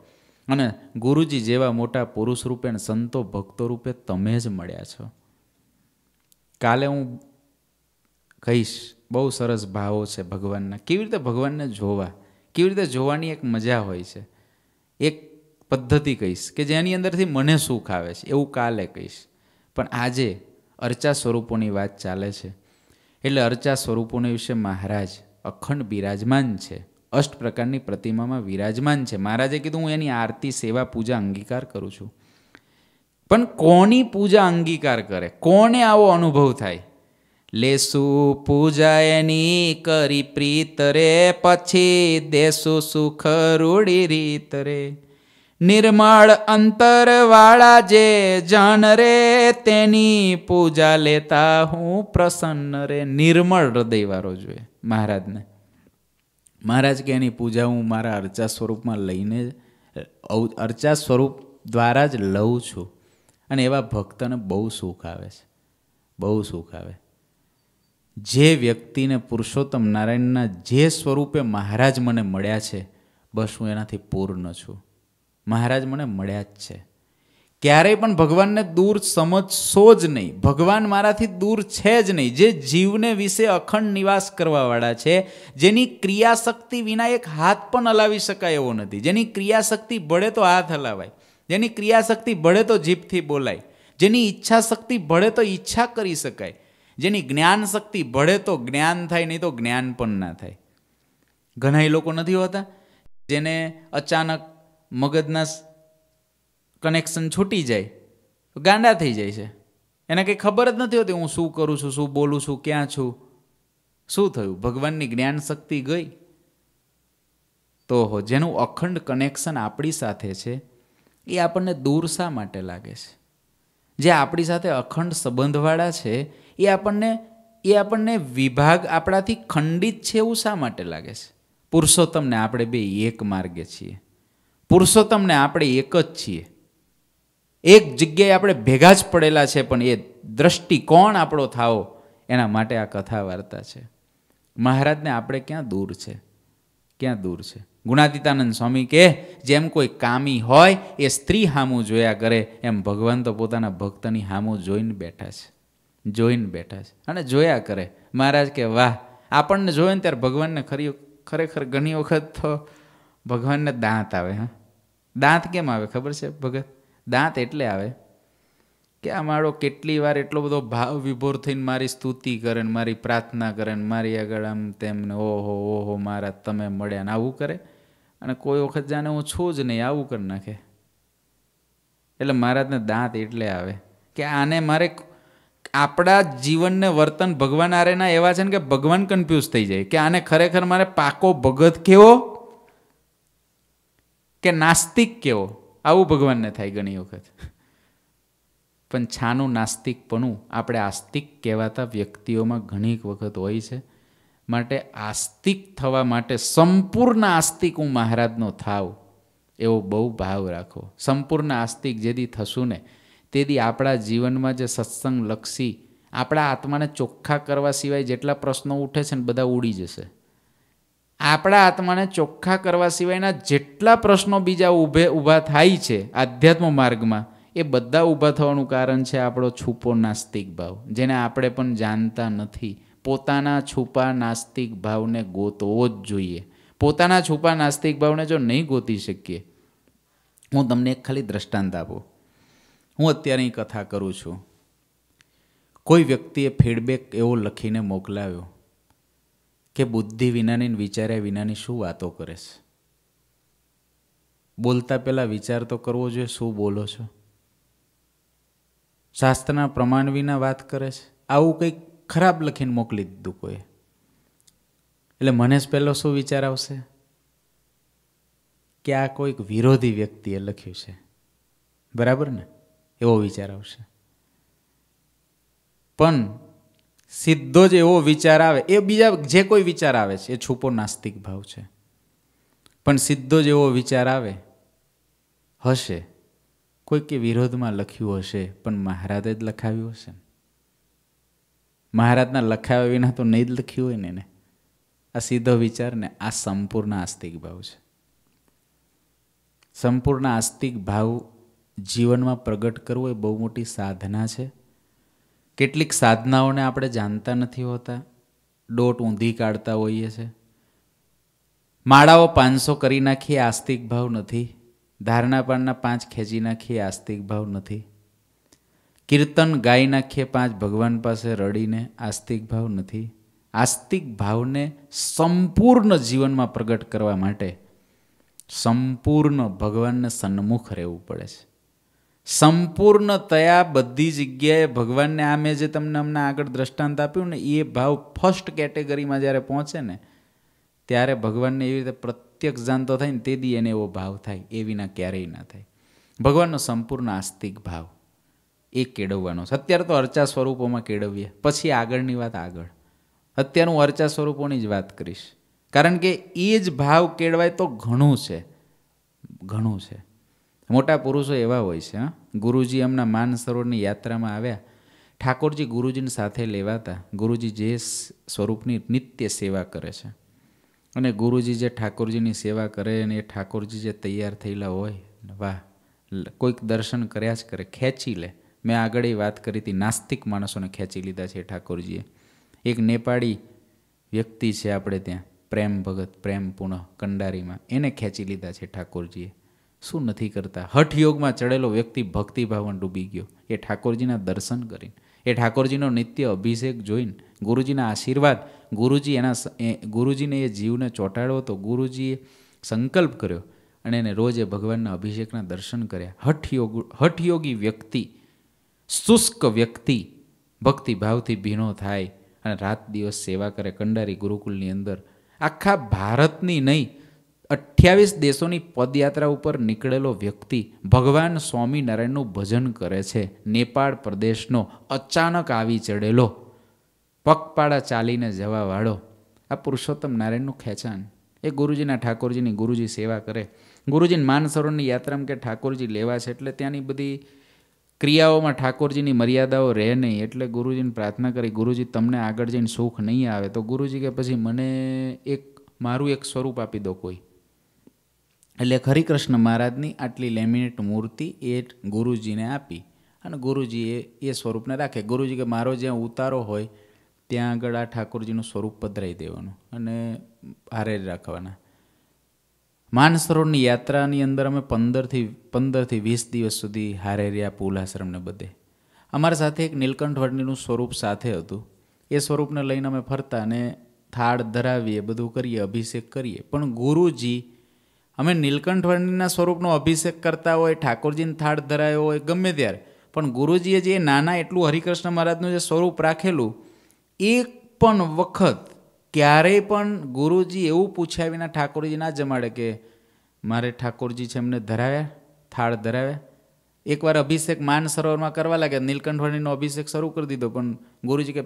अने गुरुजी जेवा मोटा पुरुष रूपे ने संतो भक्तो रूपे तमे ज मळ्या छो। काले हूँ कहीश बहु सरस भावो छे भगवानना। केवी रीते भगवानने जोवा केवी रीते जोवानी एक मजा होय छे। एक पद्धति कहीश के जेनी अंदरथी मने सुख आवे छे एवुं काले कहीश। पण आजे अर्चा स्वरूपोनी वात चाले छे एटले अर्चा स्वरूपोने विषे महाराज अखंड बिराजमान छे। अष्ट प्रकारनी प्रतिमा में विराजमान है। महाराजे कीधुं हूँ एनी आरती सेवा पूजा अंगीकार करूँ छूं। पण कोनी पूजा अंगीकार करे कोने आवो अनुभव थाय। लेसु पूजा एनी करी प्रीत रे पछी देसु सुख रूढ़ी रीत रे निर्मल अंतर वाला जे जन रे तेनी पूजा लेता हूँ प्रसन्न रे। निर्मल हृदय वाळो जोईए महाराज ने। महाराज के एनी पूजा हूँ मारा अर्चा स्वरूप में लईने अर्चा स्वरूप द्वारा ज लऊं छूं अने एवा भक्तने बहु सुख आवे छे बहु सुख आवे। जे व्यक्तिने पुरुषोत्तम नारायणना जे स्वरूपे महाराज मने मळ्या छे बस हूँ एनाथी पूर्ण छूं। महाराज मने मळ्या ज छे। क्यारेय पण भगवानने दूर समजशो ज नहीं। भगवान माराथी दूर छे ज नहीं। जे जीवने विषे अखंड निवास करवावाळा छे जेनी क्रियाशक्ति विना एक हाथ पण हलावी शकाय एवो नथी। जेनी क्रियाशक्ति बळे तो हाथ हलावाय जेनी क्रियाशक्ति बळे तो जीभथी बोलाय जेनी इच्छाशक्ति बळे तो इच्छा करी शकाय जेनी ज्ञान शक्ति बळे तो ज्ञान थाय नहीं तो ज्ञान पण ना थाय। घणाय लोको नथी होता जेने अचानक मगजना कनेक्शन छूटी जाए तो गांडा थी जाए। एने कहीं खबर ज नहीं होती हूँ शू करू छू, शू बोलू छू, क्या छू, शू थयु। भगवान की ज्ञान शक्ति गई। तो हो जेनु अखंड कनेक्शन आपणी साथे छे ए आपणे दूर शा माटे लागे छे? जे आपणी साथे अखंड संबंधवाळा छे ए आपणे ए आपणे विभाग आपणाथी खंडित छे एवुं शा माटे लागे छे? पुरुषोत्तम ने आपणे बे एक मार्गे छीए। पुरुषोत्तम ने आपणे एक ज छीए। एक जग्याए आपणे भेगा ज पड़ेला छे, पण ए दृष्टिकोण आपणो थाओ एना माटे आ कथा वार्ता छे। महाराज ने आपणे क्यां दूर छे, क्यां दूर छे? गुणातीतानंद स्वामी के जेम कोई कामी होय ए स्त्री हामू जोया करे, एम भगवान तो पोताना भक्तनी हामू जोईने बेठा छे, जोईने बेठा छे अने जोया करे। महाराज के वाह, आपणने जोईने त्यारे भगवानने खरी खरेखर घणी वखत तो भगवानने दांत आवे। हाँ, दांत केम आवे खबर छे भगत? दांत एटले आवे के आमारो केटली वार एटलो बधो भाव विभोर थईने मारी स्तुति करे, मारी प्रार्थना करे, मारी आगळ आम तेम ने ओहो ओहो मारा तमे मळ्या ने आवुं करे। अने कोई वखत जाने हूँ छूँ ज नहीं आवुं करी नाखे। एटले महाराजने दांत एटले आवे के आने मारे आपड़ा जीवन ने वर्तन भगवान आरे ना एवा छे ने के भगवान कन्फ्यूज थई जाय के आने खरेखर मारे पाको भगत केवो के नास्तिक केवो। आवुं भगवानने थाय घणी वखत। पण छानु नास्तिकपणु आपणे आस्तिक कहेवाता व्यक्तिओमां घणीक वखत होय छे। माटे आस्तिक थवा माटे संपूर्ण आस्तिक हूँ महाराजनो थाव एवो बहु भाव राखो। संपूर्ण आस्तिक जेदी थशुं ने तेदी आपणा जीवनमां जे सत्संग लक्षी आपणा आत्माने चोख्खा करवा सिवाय जेटला प्रश्नो उठे छे ने बधा उडी जशे। आपणा आत्माने चोख्खा करवा सिवायना जेटला प्रश्नो बीजा ऊभे ऊभा थाय छे आध्यात्म मार्गमां ए बधा ऊभा थवानुं कारण छे आपणो छुपो नास्तिक भाव, जेने आपणे पण जाणता नथी। पोताना छुपा नास्तिक भाव ने गोतवो ज जोईए। पोताना छुपा नास्तिक भाव ने जो नहीं गोती शकीए, हूँ तमने एक खाली दृष्टांत आपू। हूँ अत्यारे कथा करूँ छूँ। कोई व्यक्तिए फीडबेक एवो लखीने मोकलाव्यो के बुद्धि विनानी विचार्या विनानी शुं वातो करे छे। बोलता पहेला विचार तो करवो जोईए शुं बोलो छो। शास्त्रना प्रमाण विना वात करे छे। आवुं कंईक खराब लखीने मोकली दीधुं कोई, एटले मने ज पहेलो शुं विचार आवशे के आ कोईक विरोधी व्यक्तिए लख्युं छे, बराबर ने, एवो विचार आवशे। पण सीधो ज एवो विचार आवे, ए बीजा जे कोई विचार आवे छे ए छुपो नास्तिक भाव छे। पण सीधो ज एवो विचार आवे हशे कोईके विरोधमां लख्युं हशे, पण महाराजे ज लखाव्युं हशे। महाराजना लखाव्या विना तो नहीं लख्युं होय ने। आ सीधो विचार ने आ संपूर्ण आस्तिक भाव छे। संपूर्ण आस्तिक भाव जीवन में प्रगट करवो ए बहु मोटी साधना छे। केटलीक साधनाओने आपणे जाणता नथी होता, डोट ऊंधी काढता होईए छे। माळाओ पांच सौ करी नाखी आस्तिक भाव नथी। धारणा पाणना पांच खेची नाखी आस्तिक भाव नथी। कीर्तन गाई नाखीए पांच भगवान पास रड़ी ने आस्तिक भाव नहीं। आस्तिक भाव ने संपूर्ण जीवन में प्रगट करवा माटे संपूर्ण भगवान ने सन्मुख रहेवुं पड़े। संपूर्णतया बधी जग्याए भगवान ने आमे जे तमने हमना आगळ दृष्टांत आप्युं ने ए भाव फर्स्ट केटेगरी में ज्यारे पहोंचे ने त्यारे भगवान ने एवी रीते प्रत्यक्ष जानतो थाय ने ते दी एने एवो भाव थाय ए विना क्यारेय ना थाय। भगवाननो संपूर्ण आस्तिक भाव એ કેળવવાનો છે। અત્યારે તો અર્ચા સ્વરૂપોમાં કેળવીએ, પછી આગળની વાત આગળ। અત્યારે હું અર્ચા સ્વરૂપોની જ વાત કરીશ, કારણ કે એ જ ભાવ કેળવાય તો ઘણું છે, ઘણું છે। મોટા પુરુષો એવા હોય છે, ગુરુજી એમના માનસરોવરની યાત્રામાં આવ્યા, ઠાકોરજી ગુરુજીને સાથે લેવાતા। ગુરુજી જે સ્વરૂપની નિત્ય સેવા કરે છે અને ગુરુજી જે ઠાકોરજીની સેવા કરે અને એ ઠાકોરજી જે તૈયાર થયેલા હોય, વાહ, કોઈક દર્શન કર્યા જ કરે, ખેંચી લે। मैं आगळ बात करी थी, नास्तिक माणसों ने खेची लीधा है ठाकुरजीए। एक नेपाळी व्यक्ति है आपणे त्यां, प्रेम भगत, प्रेम पुनः कंडारी में, एने खेची लीधा है ठाकुरजीए। शू नहीं करता, हठ योग में चढ़ेलो व्यक्ति भक्तिभाव में डूबी गयो। ए ठाकुरजीना दर्शन करीने, ए ठाकुरजीनो नित्य अभिषेक जोईने, गुरुजीना आशीर्वाद, गुरुजी एना गुरुजीने ए जीवने चोंटाड्यो। तो गुरुजीए संकल्प कर्यो અને એને રોજે ભગવાનના અભિષેકના દર્શન કર્યા. હઠયોગ હઠયોગી વ્યક્તિ, શુષ્ક વ્યક્તિ ભક્તિભાવથી ભીનો થાય અને રાત દિવસ સેવા કરે. કંડારી ગુરુકુલની અંદર આખા ભારતની નહીં, અઠ્યાવીસ દેશોની પદયાત્રા ઉપર નીકળેલો વ્યક્તિ ભગવાન સ્વામિનારાયણનું ભજન કરે છે. નેપાળ પ્રદેશનો અચાનક આવી ચડેલો, પગપાળા ચાલીને જવાવાળો આ પુરુષોત્તમ નારાયણનું ખેંચાણ. એ ગુરુજીના ઠાકોરજીની ગુરુજી સેવા કરે. ગુરુજીની માનસરોવરની યાત્રામાં કે ઠાકોરજી લેવા છે એટલે ત્યાંની બધી ક્રિયાઓમાં ઠાકોરજીની મર્યાદાઓ રહે નહીં, એટલે ગુરુજીને પ્રાર્થના કરી, ગુરુજી તમને આગળ જઈને સુખ નહીં આવે તો ગુરુજી કે પછી મને એક મારું એક સ્વરૂપ આપી દો કોઈ. એટલે હરિકૃષ્ણ મહારાજની આટલી લેમિનેટ મૂર્તિ એ ગુરુજીને આપી અને ગુરુજીએ એ સ્વરૂપને રાખે. ગુરુજી કે મારો જ્યાં ઉતારો હોય ત્યાં આગળ આ ઠાકોરજીનું સ્વરૂપ પધરાઈ દેવાનું અને હારે રાખવાના. માનસરોવરની યાત્રાની અંદર અમે પંદરથી પંદરથી વીસ દિવસ સુધી હારેરિયા પૂલ આશ્રમને બધે અમારા સાથે એક નીલકંઠ વર્ણિનું સ્વરૂપ સાથે હતું. એ સ્વરૂપને લઈને અમે ફરતા અને થાળ ધરાવીએ, બધું કરીએ, અભિષેક કરીએ. પણ ગુરુજી અમે નીલકંઠ વર્ણિના સ્વરૂપનો અભિષેક કરતા હોય, ઠાકોરજીને થાળ ધરાયો હોય ગમે ત્યારે, પણ ગુરુજીએ જે નાના એટલું હરિકૃષ્ણ મહારાજનું જે સ્વરૂપ રાખેલું એક પણ વખત ક્યારેય પણ ગુરુજી એવું પૂછ્યા વિના ઠાકોરજી ના જમાડે કે મારે ઠાકોરજી છે એમને ધરાવ્યા, થાળ ધરાવ્યા. એકવાર અભિષેક માનસરોવરમાં કરવા લાગ્યા, નીલકંઠવર્ણીનો અભિષેક શરૂ કરી દીધો, પણ ગુરુજી કે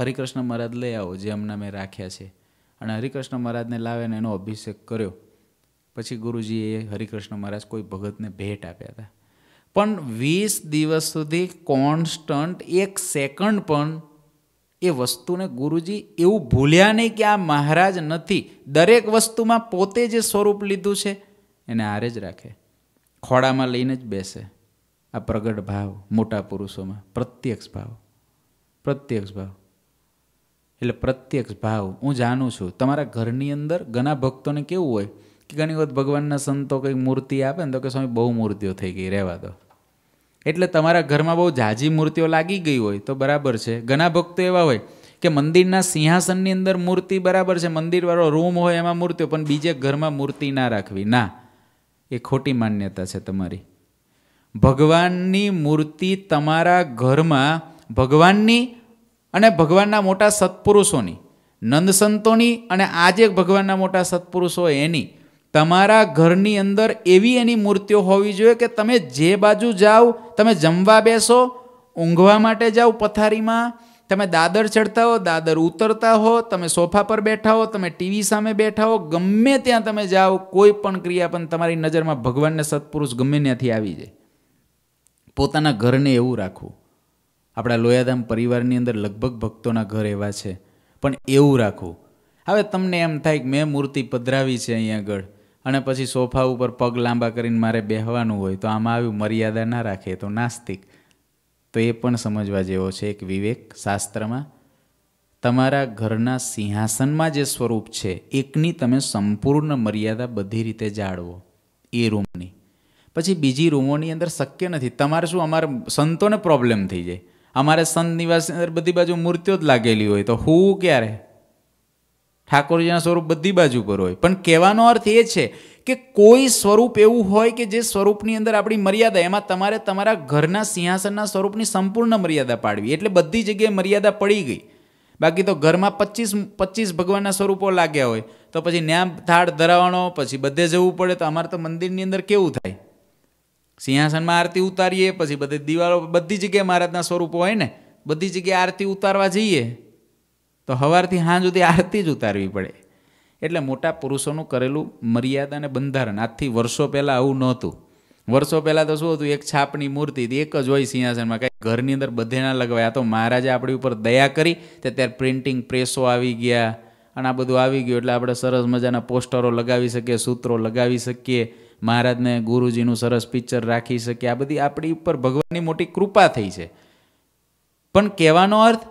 હરિકૃષ્ણ મહારાજ લઈ આવો જે એમના મેં રાખ્યા છે. અને હરિકૃષ્ણ મહારાજને લાવીને એનો અભિષેક કર્યો. પછી ગુરુજીએ હરિકૃષ્ણ મહારાજ કોઈ ભગતને ભેટ આપ્યા હતા. પણ વીસ દિવસ સુધી કોન્સ્ટન્ટ એક સેકન્ડ પણ એ વસ્તુને ગુરુજી એવું ભૂલ્યા નહીં કે આ મહારાજ નથી. દરેક વસ્તુમાં પોતે જે સ્વરૂપ લીધું છે એને આરે જ રાખે, ખોળામાં લઈને જ બેસે. આ પ્રગટ ભાવ મોટા પુરુષોમાં પ્રત્યક્ષ ભાવ, પ્રત્યક્ષ ભાવ એટલે પ્રત્યક્ષ ભાવ. હું જાણું છું તમારા ઘરની અંદર ઘણા ભક્તોને કેવું હોય કે ઘણી વખત ભગવાનના સંતો કંઈક મૂર્તિ આપે ને તો કે સ્વામી બહુ મૂર્તિઓ થઈ ગઈ, રહેવા દો. એટલે તમારા ઘરમાં બહુ ઝાઝી મૂર્તિઓ લાગી ગઈ હોય તો બરાબર છે. ઘણા ભક્તો એવા હોય કે મંદિરના સિંહાસનની અંદર મૂર્તિ બરાબર છે, મંદિરવાળો રૂમ હોય એમાં મૂર્તિઓ, પણ બીજે ઘરમાં મૂર્તિ ના રાખવી. ના, એ ખોટી માન્યતા છે તમારી. ભગવાનની મૂર્તિ તમારા ઘરમાં ભગવાનની અને ભગવાનના મોટા સત્પુરુષોની, નંદ સંતોની અને આજે ભગવાનના મોટા સત્પુરુષો એની તમારા ઘરની અંદર એવી એની મૂર્તિઓ હોવી જોઈએ કે તમે જે બાજુ જાઓ, તમે જમવા બેસો, ઊંઘવા માટે જાઓ પથારીમાં, તમે દાદર ચડતા હો, દાદર ઉતરતા હો, તમે સોફા પર બેઠા હો, તમે ટીવી સામે બેઠા હો, ગમે ત્યાં તમે જાઓ, કોઈ પણ ક્રિયા પણ તમારી નજરમાં ભગવાનને સત્પુરુષ ગમે ત્યાંથી આવી જાય. પોતાના ઘરને એવું રાખવું. આપણા લોયાધામ પરિવારની અંદર લગભગ ભક્તોના ઘર એવા છે, પણ એવું રાખવું. હવે તમને એમ થાય કે મેં મૂર્તિ પધરાવી છે અહીંયા આગળ અને પછી સોફા ઉપર પગ લાંબા કરીને મારે બેહવાનું હોય તો આમાં આવી મર્યાદા ના રાખે તો નાસ્તિક. તો એ પણ સમજવા જેવો છે એક વિવેક. શાસ્ત્રમાં તમારા ઘરના સિંહાસનમાં જે સ્વરૂપ છે એકની તમે સંપૂર્ણ મર્યાદા બધી રીતે જાળવો એ રૂમની. પછી બીજી રૂમોની અંદર શક્ય નથી. તમારે શું અમારે સંતોને પ્રોબ્લેમ થઈ જાય, અમારે સંત નિવાસની અંદર બધી બાજુ મૂર્તિઓ જ લાગેલી હોય તો હું ક્યારે? ઠાકોરજીના સ્વરૂપ બધી બાજુ પર હોય. પણ કહેવાનો અર્થ એ છે કે કોઈ સ્વરૂપ એવું હોય કે જે સ્વરૂપની અંદર આપણી મર્યાદા, એમાં તમારે તમારા ઘરના સિંહાસનના સ્વરૂપની સંપૂર્ણ મર્યાદા પાડવી. એટલે બધી જગ્યાએ મર્યાદા પડી ગઈ. બાકી તો ઘરમાં પચીસ પચીસ ભગવાનના સ્વરૂપો લાગ્યા હોય તો પછી ન્યામ થાળ ધરાવવાનો, પછી બધે જવું પડે. તો અમારે તો મંદિરની અંદર કેવું થાય, સિંહાસનમાં આરતી ઉતારીએ, પછી બધી દિવાલો બધી જગ્યાએ મહારાજના સ્વરૂપો હોય ને, બધી જગ્યાએ આરતી ઉતારવા જઈએ તો સવારથી સાંજ સુધી આરતી જ ઉતારવી પડે. એટલે મોટા પુરુષોનું કરેલું મર્યાદા અને બંધારણ. આજથી વર્ષો પહેલાં આવું નહોતું. વર્ષો પહેલાં તો શું હતું, એક છાપની મૂર્તિ એક જ હોય સિંહાસનમાં, કાંઈ ઘરની અંદર બધે ના લગાવાય. આ તો મહારાજે આપણી ઉપર દયા કરી તે ત્યારે પ્રિન્ટિંગ પ્રેસો આવી ગયા અને આ બધું આવી ગયું એટલે આપણે સરસ મજાના પોસ્ટરો લગાવી શકીએ, સૂત્રો લગાવી શકીએ, મહારાજને ગુરુજીનું સરસ પિક્ચર રાખી શકીએ. આ બધી આપણી ઉપર ભગવાનની મોટી કૃપા થઈ છે. પણ કહેવાનો અર્થ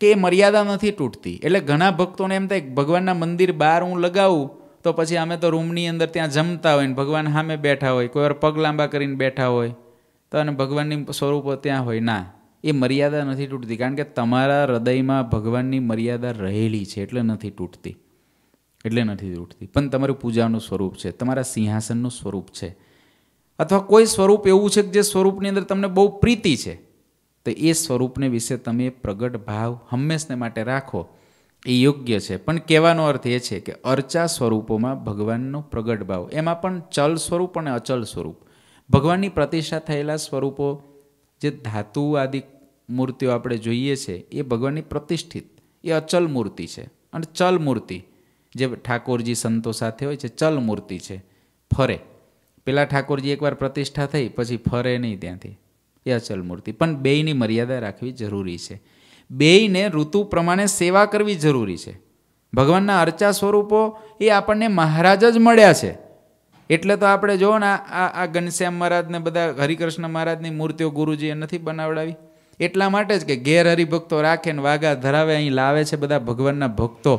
કે એ મર્યાદા નથી તૂટતી. એટલે ઘણા ભક્તોને એમ થાય ભગવાનના મંદિર બહાર હું લગાવું તો પછી અમે તો રૂમની અંદર ત્યાં જમતા હોય ને ભગવાન સામે બેઠા હોય, કોઈ વાર પગ લાંબા કરીને બેઠા હોય તો, અને ભગવાનની સ્વરૂપો ત્યાં હોય. ના, એ મર્યાદા નથી તૂટતી, કારણ કે તમારા હૃદયમાં ભગવાનની મર્યાદા રહેલી છે એટલે નથી તૂટતી. એટલે નથી ઉઠતી, પણ તમારું પૂજાનું સ્વરૂપ છે, તમારા સિંહાસનનું સ્વરૂપ છે, અથવા કોઈ સ્વરૂપ એવું છે કે જે સ્વરૂપની અંદર તમને બહુ પ્રીતિ છે, તો એ સ્વરૂપને વિશે તમે પ્રગટ ભાવ હંમેશને માટે રાખો, એ યોગ્ય છે. પણ કહેવાનો અર્થ એ છે કે અર્ચા સ્વરૂપોમાં ભગવાનનો પ્રગટ ભાવ, એમાં પણ ચલ સ્વરૂપ અને અચલ સ્વરૂપ, ભગવાનની પ્રતિષ્ઠા થયેલા સ્વરૂપો જે ધાતુ આદિ મૂર્તિઓ આપણે જોઈએ છે એ ભગવાનની પ્રતિષ્ઠિત, એ અચલ મૂર્તિ છે. અને ચલ મૂર્તિ જે ઠાકોરજી સંતો સાથે હોય છે, ચલ મૂર્તિ છે, ફરે. પેલા ઠાકોરજી એકવાર પ્રતિષ્ઠા થઈ પછી ફરે નહીં ત્યાંથી, એ અચલ મૂર્તિ. પણ બેયની મર્યાદા રાખવી જરૂરી છે, બેયને ઋતુ પ્રમાણે સેવા કરવી જરૂરી છે. ભગવાનના અર્ચા સ્વરૂપો એ આપણને મહારાજ જ મળ્યા છે, એટલે તો આપણે જો ને આ આ ઘનશ્યામ મહારાજને બધા હરિકૃષ્ણ મહારાજની મૂર્તિઓ ગુરુજીએ નથી બનાવડાવી એટલા માટે જ કે ઘેર હરિભક્તો રાખે ને વાઘા ધરાવે, અહીં લાવે છે બધા ભગવાનના ભક્તો.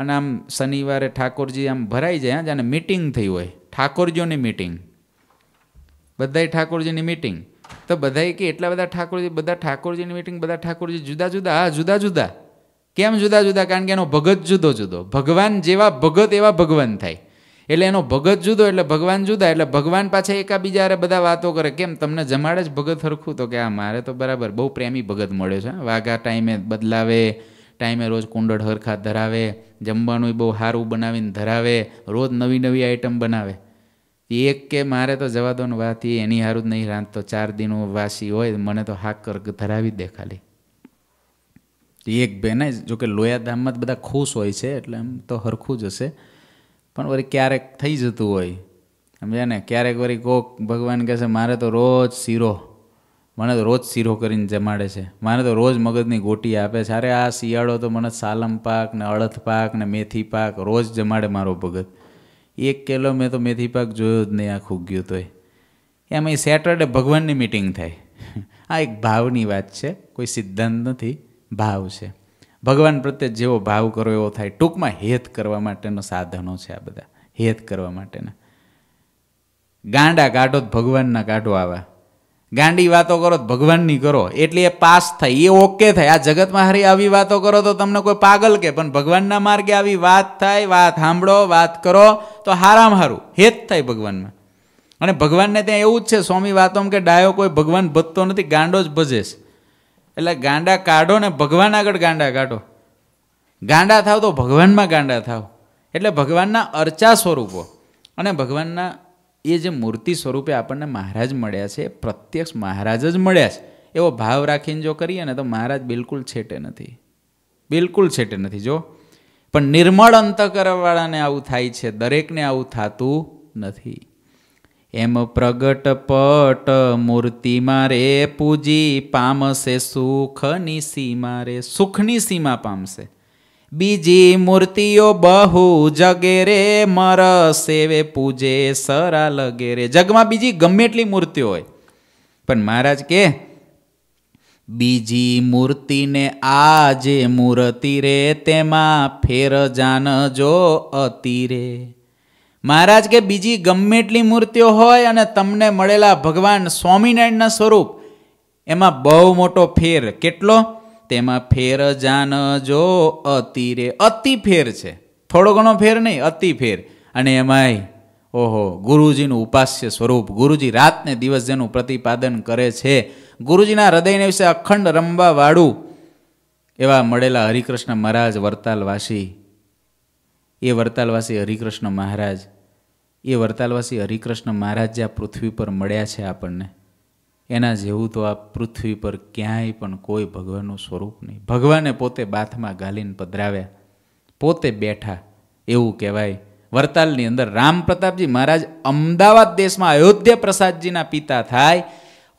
અને આમ શનિવારે ઠાકોરજી આમ ભરાઈ જાય, જાણે મિટિંગ થઈ હોય, ઠાકોરજીઓની મિટિંગ, બધાએ ઠાકોરજીની મિટિંગ. તો બધાએ કે એટલા બધા ઠાકોરજી, બધા ઠાકોરજીની મિટિંગ, બધા ઠાકોરજી જુદા જુદા? હા, જુદા જુદા. કેમ જુદા જુદા? કારણ કે એનો ભગત જુદો જુદો. ભગવાન જેવા ભગત એવા ભગવાન થાય, એટલે એનો ભગત જુદો એટલે ભગવાન જુદા, એટલે ભગવાન પાછા એકાબીજા અરે બધા વાતો કરે, કેમ તમને જમાડે જ ભગત સરખું? તો કે આ મારે તો બરાબર બહુ પ્રેમી ભગત મળ્યો છે, વાઘા ટાઈમે બદલાવે, ટાઈમે રોજ કુંડળ હરખા ધરાવે, જમવાનું બહુ સારું બનાવીને ધરાવે, રોજ નવી નવી આઈટમ બનાવે. એક કે મારે તો જવા દો ને વાત, એ એની સારું જ નહીં રાંધતો, ચાર દિન વાસી હોય, મને તો હાક કર ધરાવી દે ખાલી. એક બેને જોકે લોયાધામમાં જ બધા ખુશ હોય છે, એટલે એમ તો હરખું જ હશે, પણ વળી ક્યારેક થઈ જતું હોય, સમજ્યા ને? ક્યારેક વળી કોક ભગવાન કહે છે મારે તો રોજ શીરો, મને તો રોજ શીરો કરીને જમાડે છે, મારે તો રોજ મગજની ગોટી આપે છે, અરે આ શિયાળો તો મને સાલમ પાક ને અડદ પાક ને મેથી પાક રોજ જમાડે મારો ભગત. એક કિલો મેં તો મેથી પાક જોયો જ નહીં આખું ગયું તોય. એમ એ સેટરડે ભગવાનની મિટિંગ થાય. આ એક ભાવની વાત છે, કોઈ સિદ્ધાંત નથી, ભાવ છે. ભગવાન પ્રત્યે જેવો ભાવ કરો એવો થાય. ટૂંકમાં હેત કરવા માટેના સાધનો છે આ બધા, હેત કરવા માટેના. ગાંડા કાઢો તો ભગવાનના કાઢો, આવા ગાંડી વાતો કરો તો ભગવાનની કરો, એટલે એ પાસ થાય, એ ઓકે થાય. આ જગતમાં હારી આવી વાતો કરો તો તમને કોઈ પાગલ કે, પણ ભગવાનના માર્ગે આવી વાત થાય, વાત સાંભળો, વાત કરો તો હારામ હારું હેત થાય ભગવાનમાં. અને ભગવાનને ત્યાં એવું જ છે, સ્વામી વાતોમાં કે ડાયો કોઈ ભગવાન ભજતો નથી, ગાંડો જ ભજે છે. એટલે ગાંડા કાઢો ને ભગવાન આગળ ગાંડા કાઢો, ગાંડા થાવ તો ભગવાનમાં ગાંડા થાવ. એટલે ભગવાનના અર્ચા સ્વરૂપો અને ભગવાનના એ જે મૂર્તિ સ્વરૂપે આપણને મહારાજ મળ્યા છે, પ્રત્યક્ષ મહારાજ જ મળ્યા છે, એવો ભાવ રાખીને જો કરીએ ને તો મહારાજ બિલકુલ છેટે નથી, બિલકુલ છેટે નથી જો. પણ નિર્મળ અંતઃકરણવાળાને આવું થાય છે, દરેકને આવું થતું નથી. એમ પ્રગટ પટ મૂર્તિ મારે પૂજી પામશે સુખની સીમા રે, સુખની સીમા પામશે. બીજી મૂર્તિઓ બહુ જગે રે મર સેવે પૂજે સરા લગે રે. જગમાં બીજી ગમે એટલી મૂર્તિઓ હોય, પણ મહારાજ કે બીજી મૂર્તિને આ જે મૂર્તિ રે તેમાં ફેર જાણજો અતિ રે. મહારાજ કે બીજી ગમે એટલી મૂર્તિઓ હોય અને તમને મળેલા ભગવાન સ્વામિનારાયણના સ્વરૂપ, એમાં બહુ મોટો ફેર. કેટલો? તેમાં ફેર જાણજો અતિ રે. અતિ ફેર છે, થોડો ઘણો ફેર નહીં, અતિ ફેર. અને એમાંય ઓહો, ગુરુજીનું ઉપાસ્ય સ્વરૂપ, ગુરુજી રાતને દિવસ જેનું પ્રતિપાદન કરે છે, ગુરુજીના હૃદયને વિશે અખંડ રમવાવાળું, એવા મળેલા હરિકૃષ્ણ મહારાજ વડતાલવાસી. એ વડતાલવાસી હરિકૃષ્ણ મહારાજ, એ વડતાલવાસી હરિકૃષ્ણ મહારાજ જે આ પૃથ્વી પર મળ્યા છે આપણને, એના જેવું તો આ પૃથ્વી પર ક્યાંય પણ કોઈ ભગવાનનું સ્વરૂપ નહીં. ભગવાને પોતે બાથમાં ગાલીને પધરાવ્યા, પોતે બેઠા એવું કહેવાય. વડતાલની અંદર રામ પ્રતાપજી મહારાજ અમદાવાદ દેશમાં અયોધ્યા પ્રસાદજીના પિતા થાય,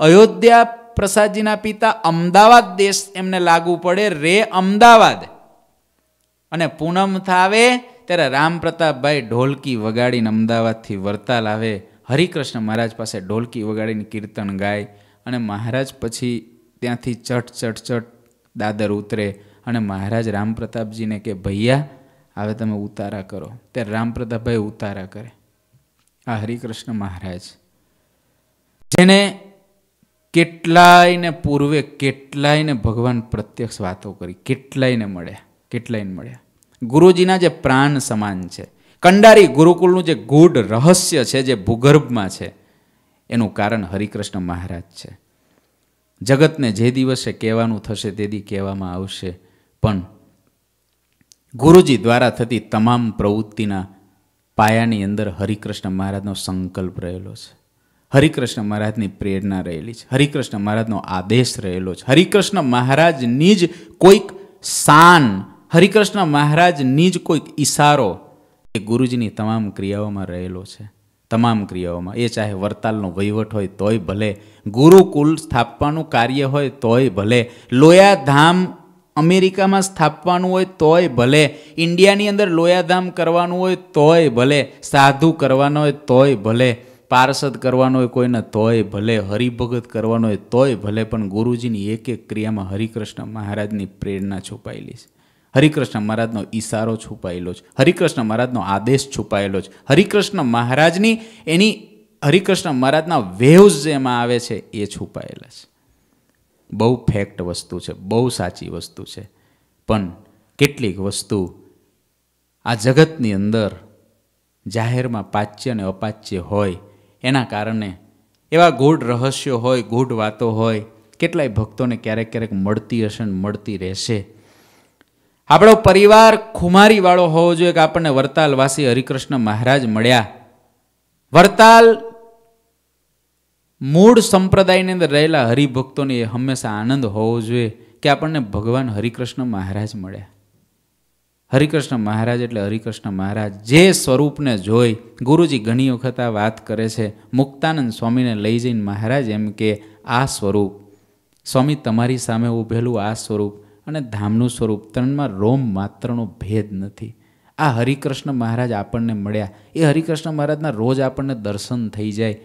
અયોધ્યા પ્રસાદજીના પિતા અમદાવાદ દેશ એમને લાગુ પડે, રે અમદાવાદ. અને પૂનમ થાવે ત્યારે રામ પ્રતાપભાઈ ઢોલકી વગાડીને અમદાવાદથી વડતાલ આવે, હરિકૃષ્ણ મહારાજ પાસે ઢોલકી વગાડીને કીર્તન ગાય, અને મહારાજ પછી ત્યાંથી ચટ ચટ ચટ દાદર ઉતરે, અને મહારાજ રામ પ્રતાપજીને કે ભૈયા હવે તમે ઉતારા કરો. ત્યારે રામ પ્રતાપભાઈ ઉતારા કરે. આ હરિકૃષ્ણ મહારાજ જેને કેટલાયને પૂર્વે કેટલાયને ભગવાન પ્રત્યક્ષ વાતો કરી, કેટલાયને મળ્યા, કેટલાયને મળ્યા. ગુરુજીના જે પ્રાણ સમાન છે। કંડારી ગુરુકુળનું જે ગૂઢ રહસ્ય છે જે ભૂગર્ભમાં છે એનું કારણ હરિકૃષ્ણ મહારાજ છે। જગતને જે દિવસે કહેવાનું થશે તે દી કહેવામાં આવશે, પણ ગુરુજી દ્વારા થતી તમામ પ્રવૃત્તિના પાયાની અંદર હરિકૃષ્ણ મહારાજનો સંકલ્પ રહેલો છે, હરિકૃષ્ણ મહારાજની પ્રેરણા રહેલી છે, હરિકૃષ્ણ મહારાજનો આદેશ રહેલો છે, હરિકૃષ્ણ મહારાજની જ કોઈક શાન, હરિકૃષ્ણ મહારાજની જ કોઈક ઈશારો એ ગુરુજીની તમામ ક્રિયાઓમાં રહેલો છે, તમામ ક્રિયાઓમાં। એ ચાહે વર્તાલનો વહીવટ હોય તોય ભલે, ગુરુકુલ સ્થાપવાનું કાર્ય હોય તોય ભલે, લોયાધામ અમેરિકામાં સ્થાપવાનું હોય તોય ભલે, ઇન્ડિયાની અંદર લોયાધામ કરવાનું હોય તોય ભલે, સાધુ કરવાનો હોય તોય ભલે, પાર્ષદ કરવાનો હોય કોઈને તોય ભલે, હરિભગત કરવાનો હોય તોય ભલે, પણ ગુરુજીની એક એક ક્રિયામાં હરિકૃષ્ણ મહારાજની પ્રેરણા છુપાયેલી છે, હરિકૃષ્ણ મહારાજનો ઈશારો છુપાયેલો છે, હરિકૃષ્ણ મહારાજનો આદેશ છુપાયેલો છે, હરિકૃષ્ણ મહારાજની એની હરિકૃષ્ણ મહારાજના વેવ્સ જેમાં આવે છે એ છુપાયેલા છે। બહુ ફેક્ટ વસ્તુ છે, બહુ સાચી વસ્તુ છે, પણ કેટલીક વસ્તુ આ જગતની અંદર જાહેરમાં પાચ્ય અને અપાચ્ય હોય એના કારણે એવા ગૂઢ રહસ્યો હોય, ગૂઢ વાતો હોય, કેટલાય ભક્તોને ક્યારેક ક્યારેક મળતી હશે ને મળતી રહેશે। આપણો પરિવાર ખુમારીવાળો હોવો જોઈએ કે આપણને વડતાલવાસી હરિકૃષ્ણ મહારાજ મળ્યા। વડતાલ મૂળ સંપ્રદાયની અંદર રહેલા હરિભક્તોને એ હંમેશા આનંદ હોવો જોઈએ કે આપણને ભગવાન હરિકૃષ્ણ મહારાજ મળ્યા। હરિકૃષ્ણ મહારાજ એટલે હરિકૃષ્ણ મહારાજ જે સ્વરૂપને જોઈ ગુરુજી ઘણી વખત આ વાત કરે છે, મુક્તાનંદ સ્વામીને લઈ જઈને મહારાજ એમ કે આ સ્વરૂપ સ્વામી તમારી સામે ઊભેલું આ સ્વરૂપ અને ધામનું સ્વરૂપ ત્રણમાં રોમ માત્રનો ભેદ નથી। આ હરિકૃષ્ણ મહારાજ આપણને મળ્યા, એ હરિકૃષ્ણ મહારાજના રોજ આપણને દર્શન થઈ જાય,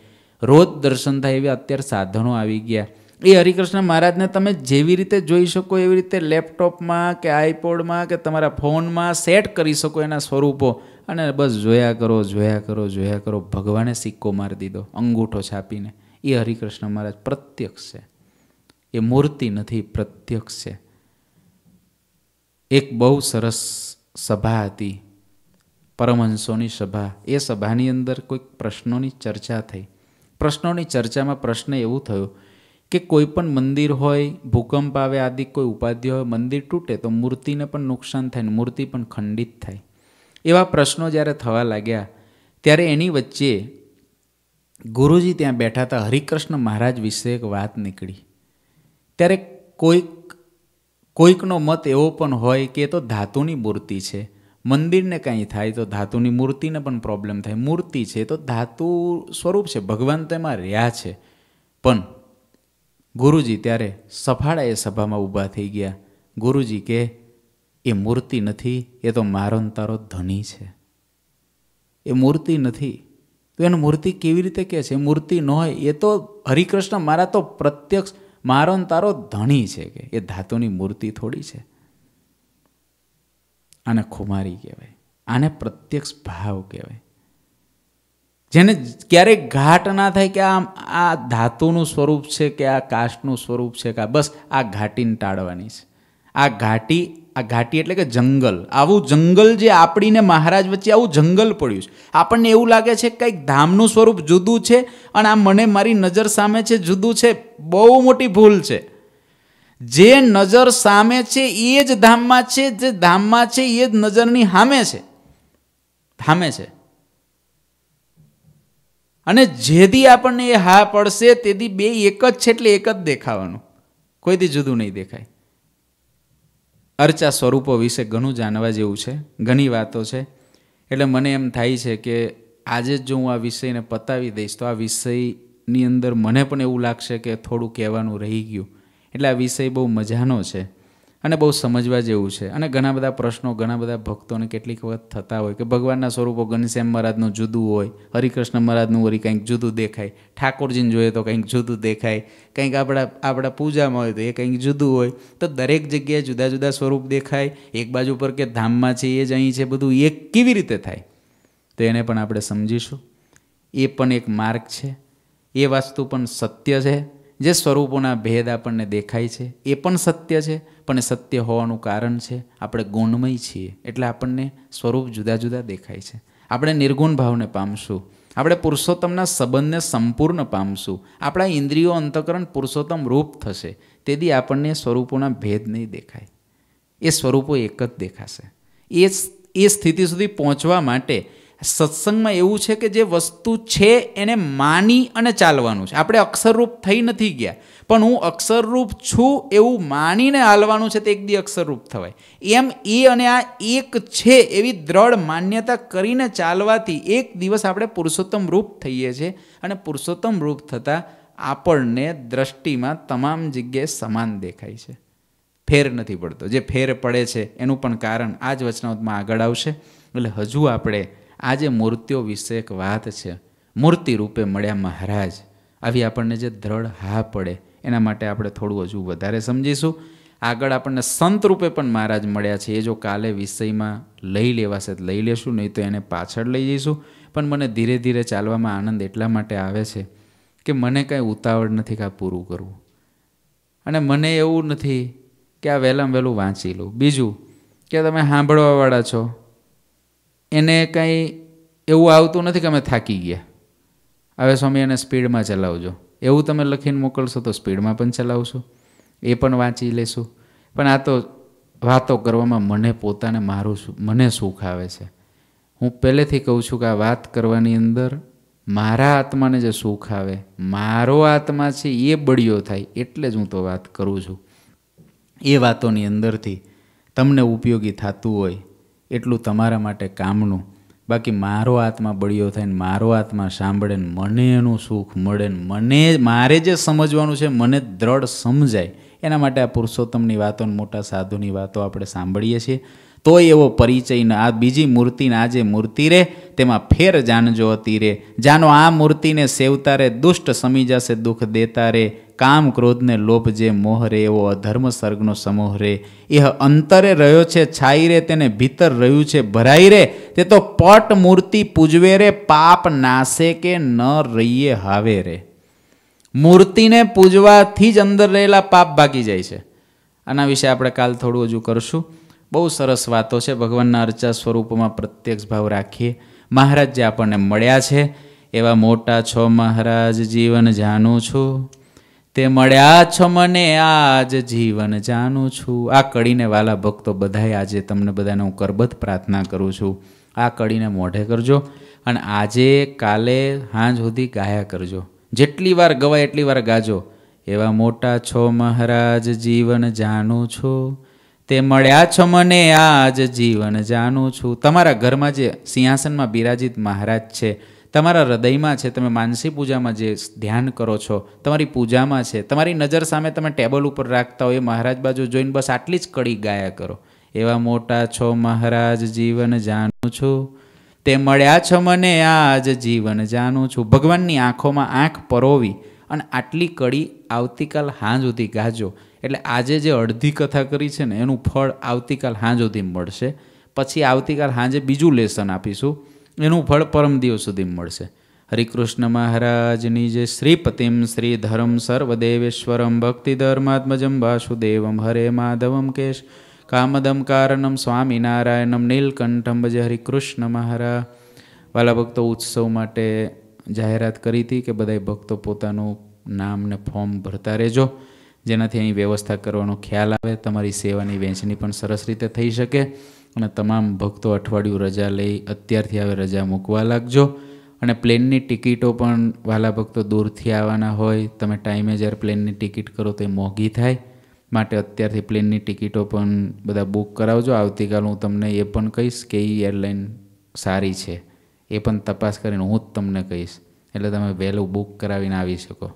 રોજ દર્શન થાય એવી અત્યારે સાધનો આવી ગયા। એ હરિકૃષ્ણ મહારાજને તમે જેવી રીતે જોઈ શકો એવી રીતે લેપટોપમાં કે આઈપોડમાં કે તમારા ફોનમાં સેટ કરી શકો એના સ્વરૂપો, અને બસ જોયા કરો જોયા કરો જોયા કરો। ભગવાને સિક્કો મારી દીધો અંગૂઠો છાપીને, એ હરિકૃષ્ણ મહારાજ પ્રત્યક્ષ છે, એ મૂર્તિ નથી, પ્રત્યક્ષ છે। એક બહુ સરસ સભા હતી પરમહંસોની સભા, એ સભાની અંદર કોઈક પ્રશ્નોની ચર્ચા થઈ। પ્રશ્નોની ચર્ચામાં પ્રશ્ન એવું થયો કે કોઈપણ મંદિર હોય, ભૂકંપ આવે, આદિ કોઈ ઉપાધિ હોય, મંદિર તૂટે તો મૂર્તિને પણ નુકસાન થાય ને મૂર્તિ પણ ખંડિત થાય। એવા પ્રશ્નો જ્યારે થવા લાગ્યા ત્યારે એની વચ્ચે ગુરુજી ત્યાં બેઠા હતા, હરિકૃષ્ણ મહારાજ વિશે એક વાત નીકળી। ત્યારે કોઈક કોઈકનો મત એવો પણ હોય કે એ તો ધાતુની મૂર્તિ છે, મંદિરને કાંઈ થાય તો ધાતુની મૂર્તિને પણ પ્રોબ્લેમ થાય, મૂર્તિ છે તો ધાતુ સ્વરૂપ છે, ભગવાન તો એમાં રહ્યા છે। પણ ગુરુજી ત્યારે સફાળા એ સભામાં ઊભા થઈ ગયા। ગુરુજી કે એ મૂર્તિ નથી, એ તો મારો ને તારો ધણી છે, એ મૂર્તિ નથી તો એને મૂર્તિ કેવી રીતે કહે છે? મૂર્તિ ન હોય એ તો હરિકૃષ્ણ મારા તો પ્રત્યક્ષ મારો ને તારો ધણી છે, કે એ ધાતુની મૂર્તિ થોડી છે। આને ખુમારી કહેવાય, આને પ્રત્યક્ષ ભાવ કહેવાય, જેને ક્યારેક ઘાટ ના થાય કે આ આ ધાતુનું સ્વરૂપ છે કે આ કાષ્ટનું સ્વરૂપ છે કે આ, બસ આ ઘાટીને ટાળવાની છે। આ ઘાટી આ ઘાટી એટલે કે જંગલ, આવું જંગલ જે આપણીને મહારાજ વચ્ચે આવું જંગલ પડ્યું છે। આપણને એવું લાગે છે કે કંઈક ધામનું સ્વરૂપ જુદું છે અને આ મને મારી નજર સામે છે જુદું છે, બહુ મોટી ભૂલ છે। જે નજર સામે છે એ જ ધામમાં છે, જે ધામમાં છે એ જ નજરની સામે છે, સામે છે। અને જેથી આપણને એ હા પડશે તેથી બે એક જ છે એટલે એક જ દેખાવાનું, કોઈથી જુદું નહીં દેખાય। અર્ચા સ્વરૂપો વિશે ઘણું જાણવા જેવું છે, ઘણી વાતો છે, એટલે મને એમ થાય છે કે આજે જ જો હું આ વિષયને પતાવી દઈશ તો આ વિષયની અંદર મને પણ એવું લાગશે કે થોડું કહેવાનું રહી ગયું। એટલે આ વિષય બહુ મજાનો છે અને બહુ સમજવા જેવું છે, અને ઘણા બધા પ્રશ્નો ઘણા બધા ભક્તોને કેટલીક વખત થતા હોય કે ભગવાનના સ્વરૂપો ઘનશ્યામ મહારાજનું જુદું હોય, હરિકૃષ્ણ મહારાજનું વળી કંઈક જુદું દેખાય, ઠાકોરજીને જોઈએ તો કંઈક જુદું દેખાય, કંઈક આપણા આપણા પૂજામાં હોય તો એ કંઈક જુદું હોય। તો દરેક જગ્યાએ જુદા જુદા સ્વરૂપ દેખાય, એક બાજુ પર કે ધામમાં છે એ જ અહીં છે, બધું એ કેવી રીતે થાય? તો એને પણ આપણે સમજીશું, એ પણ એક માર્ગ છે, એ વસ્તુ પણ સત્ય છે, જે સ્વરૂપોના ભેદ આપણને દેખાય છે એ પણ સત્ય છે, પણ સત્ય હોવાનું કારણ છે આપણે ગુણમય છીએ એટલે આપણને સ્વરૂપ જુદા જુદા દેખાય છે. આપણે નિર્ગુણ ભાવને પામશું, આપણે પુરુષોત્તમના સંબંધને સંપૂર્ણ પામશું, આપણા ઇન્દ્રિયો અંતઃકરણ પુરુષોત્તમ રૂપ થશે, તેથી આપણને સ્વરૂપોના ભેદ નહીં દેખાય, એ સ્વરૂપો એક જ દેખાશે. એ એ સ્થિતિ સુધી પહોંચવા માટે સત્સંગમાં એવું છે કે જે વસ્તુ છે એને માની અને ચાલવાનું છે. આપણે અક્ષરરૂપ થઈ નથી ગયા, પણ હું અક્ષરરૂપ છું એવું માનીને હાલવાનું છે, તે એક દી અક્ષરરૂપ થવાય એમ. એ અને આ એક છે એવી દ્રઢ માન્યતા કરીને ચાલવાથી એક દિવસ આપણે પુરુષોત્તમ રૂપ થઈએ છીએ, અને પુરુષોત્તમ રૂપ થતાં આપણને દ્રષ્ટિમાં તમામ જગ્યાએ સમાન દેખાય છે, ફેર નથી પડતો. જે ફેર પડે છે એનું પણ કારણ આ જ વચનાવતમાં આગળ આવશે. એટલે હજુ આપણે આજે મૂર્તિઓ વિશેક વાત છે, મૂર્તિ રૂપે મળ્યા મહારાજ, આવી આપણને જે દ્રઢ હા પડે એના માટે આપણે થોડું હજુ વધારે સમજીશું. આગળ આપણને સંત રૂપે પણ મહારાજ મળ્યા છે, એ જો કાલે વિષયમાં લઈ લેવાશે તો લઈ લેશું, નહીં તો એને પાછળ લઈ જઈશું. પણ મને ધીરે ધીરે ચાલવામાં આનંદ એટલા માટે આવે છે કે મને કાંઈ ઉતાવળ નથી કાં પૂરું કરવું, અને મને એવું નથી કે આ વહેલામાં વહેલું વાંચી લઉં. બીજું કે તમે સાંભળવાવાળા છો, એને કંઈ એવું આવતું નથી કે અમે થાકી ગયા, હવે સ્વામી એને સ્પીડમાં ચલાવજો. એવું તમે લખીને મોકલશો તો સ્પીડમાં પણ ચલાવશું, એ પણ વાંચી લેશું. પણ આ તો વાતો કરવામાં મને પોતાને મારું મને સુખ આવે છે. હું પહેલેથી કહું છું કે આ વાત કરવાની અંદર મારા આત્માને જે સુખ આવે, મારો આત્મા છે એ બળ્યો થાય એટલે જ હું તો વાત કરું છું. એ વાતોની અંદરથી તમને ઉપયોગી થતું હોય એટલું તમારા માટે કામનું, બાકી મારો આત્મા બળ્યો થાય ને મારો આત્મા સાંભળે ને મને એનું સુખ મળે ને મને મારે જે સમજવાનું છે મને દ્રઢ સમજાય, એના માટે આ પુરુષોત્તમની વાતો ને મોટા સાધુની વાતો આપણે સાંભળીએ છીએ. તો એવો પરિચયને આ બીજી મૂર્તિને આ જે મૂર્તિ રે તેમાં ફેર જાણજો અતિ રે, જાનો આ મૂર્તિને સેવતા રે દુષ્ટ સમી જશે દુઃખ દેતા રે, કામ ક્રોધને લોભ જે મોહ રે એવો અધર્મ સર્ગનો સમોહ રે, એ અંતરે રહ્યો છે છાઈ રે તેને ભીતર રહ્યું છે ભરાઈ રે, તે તો પટ મૂર્તિ પૂજવે રે પાપ નાશે કે ન રહીએ હાવે રે. મૂર્તિને પૂજવાથી જ અંદર રહેલા પાપ ભાગી જાય છે. આના વિશે આપણે કાલ થોડું હજુ કરશું. બહુ સરસ વાતો છે. ભગવાનના અર્ચા સ્વરૂપમાં પ્રત્યક્ષ ભાવ રાખીએ. મહારાજ જે આપણને મળ્યા છે એવા મોટા છો મહારાજ જીવન જાણું છું, તે મળ્યા છો મને આજ જીવન જાણું છું. આ કડીને વાલા ભક્તો બધાએ આજે તમને બધાને હું કરબત પ્રાર્થના કરું છું, આ કડીને મોઢે કરજો અને આજે કાલે હાંજ સુધી ગાયા કરજો, જેટલી વાર ગવાય એટલી વાર ગાજો. એવા મોટા છો મહારાજ જીવન જાણું છું, તે મળ્યા છો મને આજ જીવન જાણું છું. તમારા ઘરમાં જે સિંહાસનમાં બિરાજિત મહારાજ છે, તમારા હૃદયમાં છે, તમે માનસી પૂજામાં જે ધ્યાન કરો છો તમારી પૂજામાં છે, તમારી નજર સામે તમે ટેબલ ઉપર રાખતા હોય એ મહારાજ બાજુ જોઈને બસ આટલી જ કડી ગાયા કરો. એવા મોટા છો મહારાજ જીવન જાણું છું, તે મળ્યા છો મને આજ જીવન જાણું છું. ભગવાનની આંખોમાં આંખ પરોવી અને આટલી કડી આવતીકાલ હાંજ સુધી ગાજો, એટલે આજે જે અડધી કથા કરી છે ને એનું ફળ આવતીકાલ હાંજ સુધી મળશે. પછી આવતીકાલ હાંજે બીજું લેસન આપીશું, એનું ફળ પરમ દિવસ સુધી મળશે. હરિકૃષ્ણ મહારાજની જે શ્રીપતિમ શ્રીધરમ સર્વદેવેશ્વરમ ભક્તિ ધર્માત્મજમ વાસુદેવમ હરે માધવમ કેશ કામદમ કારણમ સ્વામિનારાયણમ નીલકંઠમ ભજે હરિકૃષ્ણ મહારાજ. વાલા ભક્તો, ઉત્સવ માટે જાહેરાત કરી હતી કે બધાય ભક્તો પોતાનું નામ ને ફોર્મ ભરતા રહેજો, જેનાથી અહીં વ્યવસ્થા કરવાનો ખ્યાલ આવે, તમારી સેવાની વહેંચણી પણ સરસ રીતે થઈ શકે. અને તમામ ભક્તો અઠવાડિયું રજા લઈ અત્યારથી હવે રજા મૂકવા લાગજો. અને પ્લેનની ટિકિટો પણ વાલા ભક્તો દૂરથી આવવાના હોય, તમે ટાઈમે જ્યારે પ્લેનની ટિકિટ કરો તો એ મોંઘી થાય, માટે અત્યારથી પ્લેનની ટિકિટો પણ બધા બુક કરાવજો. આવતીકાલ હું તમને એ પણ કહીશ કે એ એરલાઇન સારી છે, એ પણ તપાસ કરીને હું જ તમને કહીશ, એટલે તમે વહેલું બુક કરાવીને આવી શકો.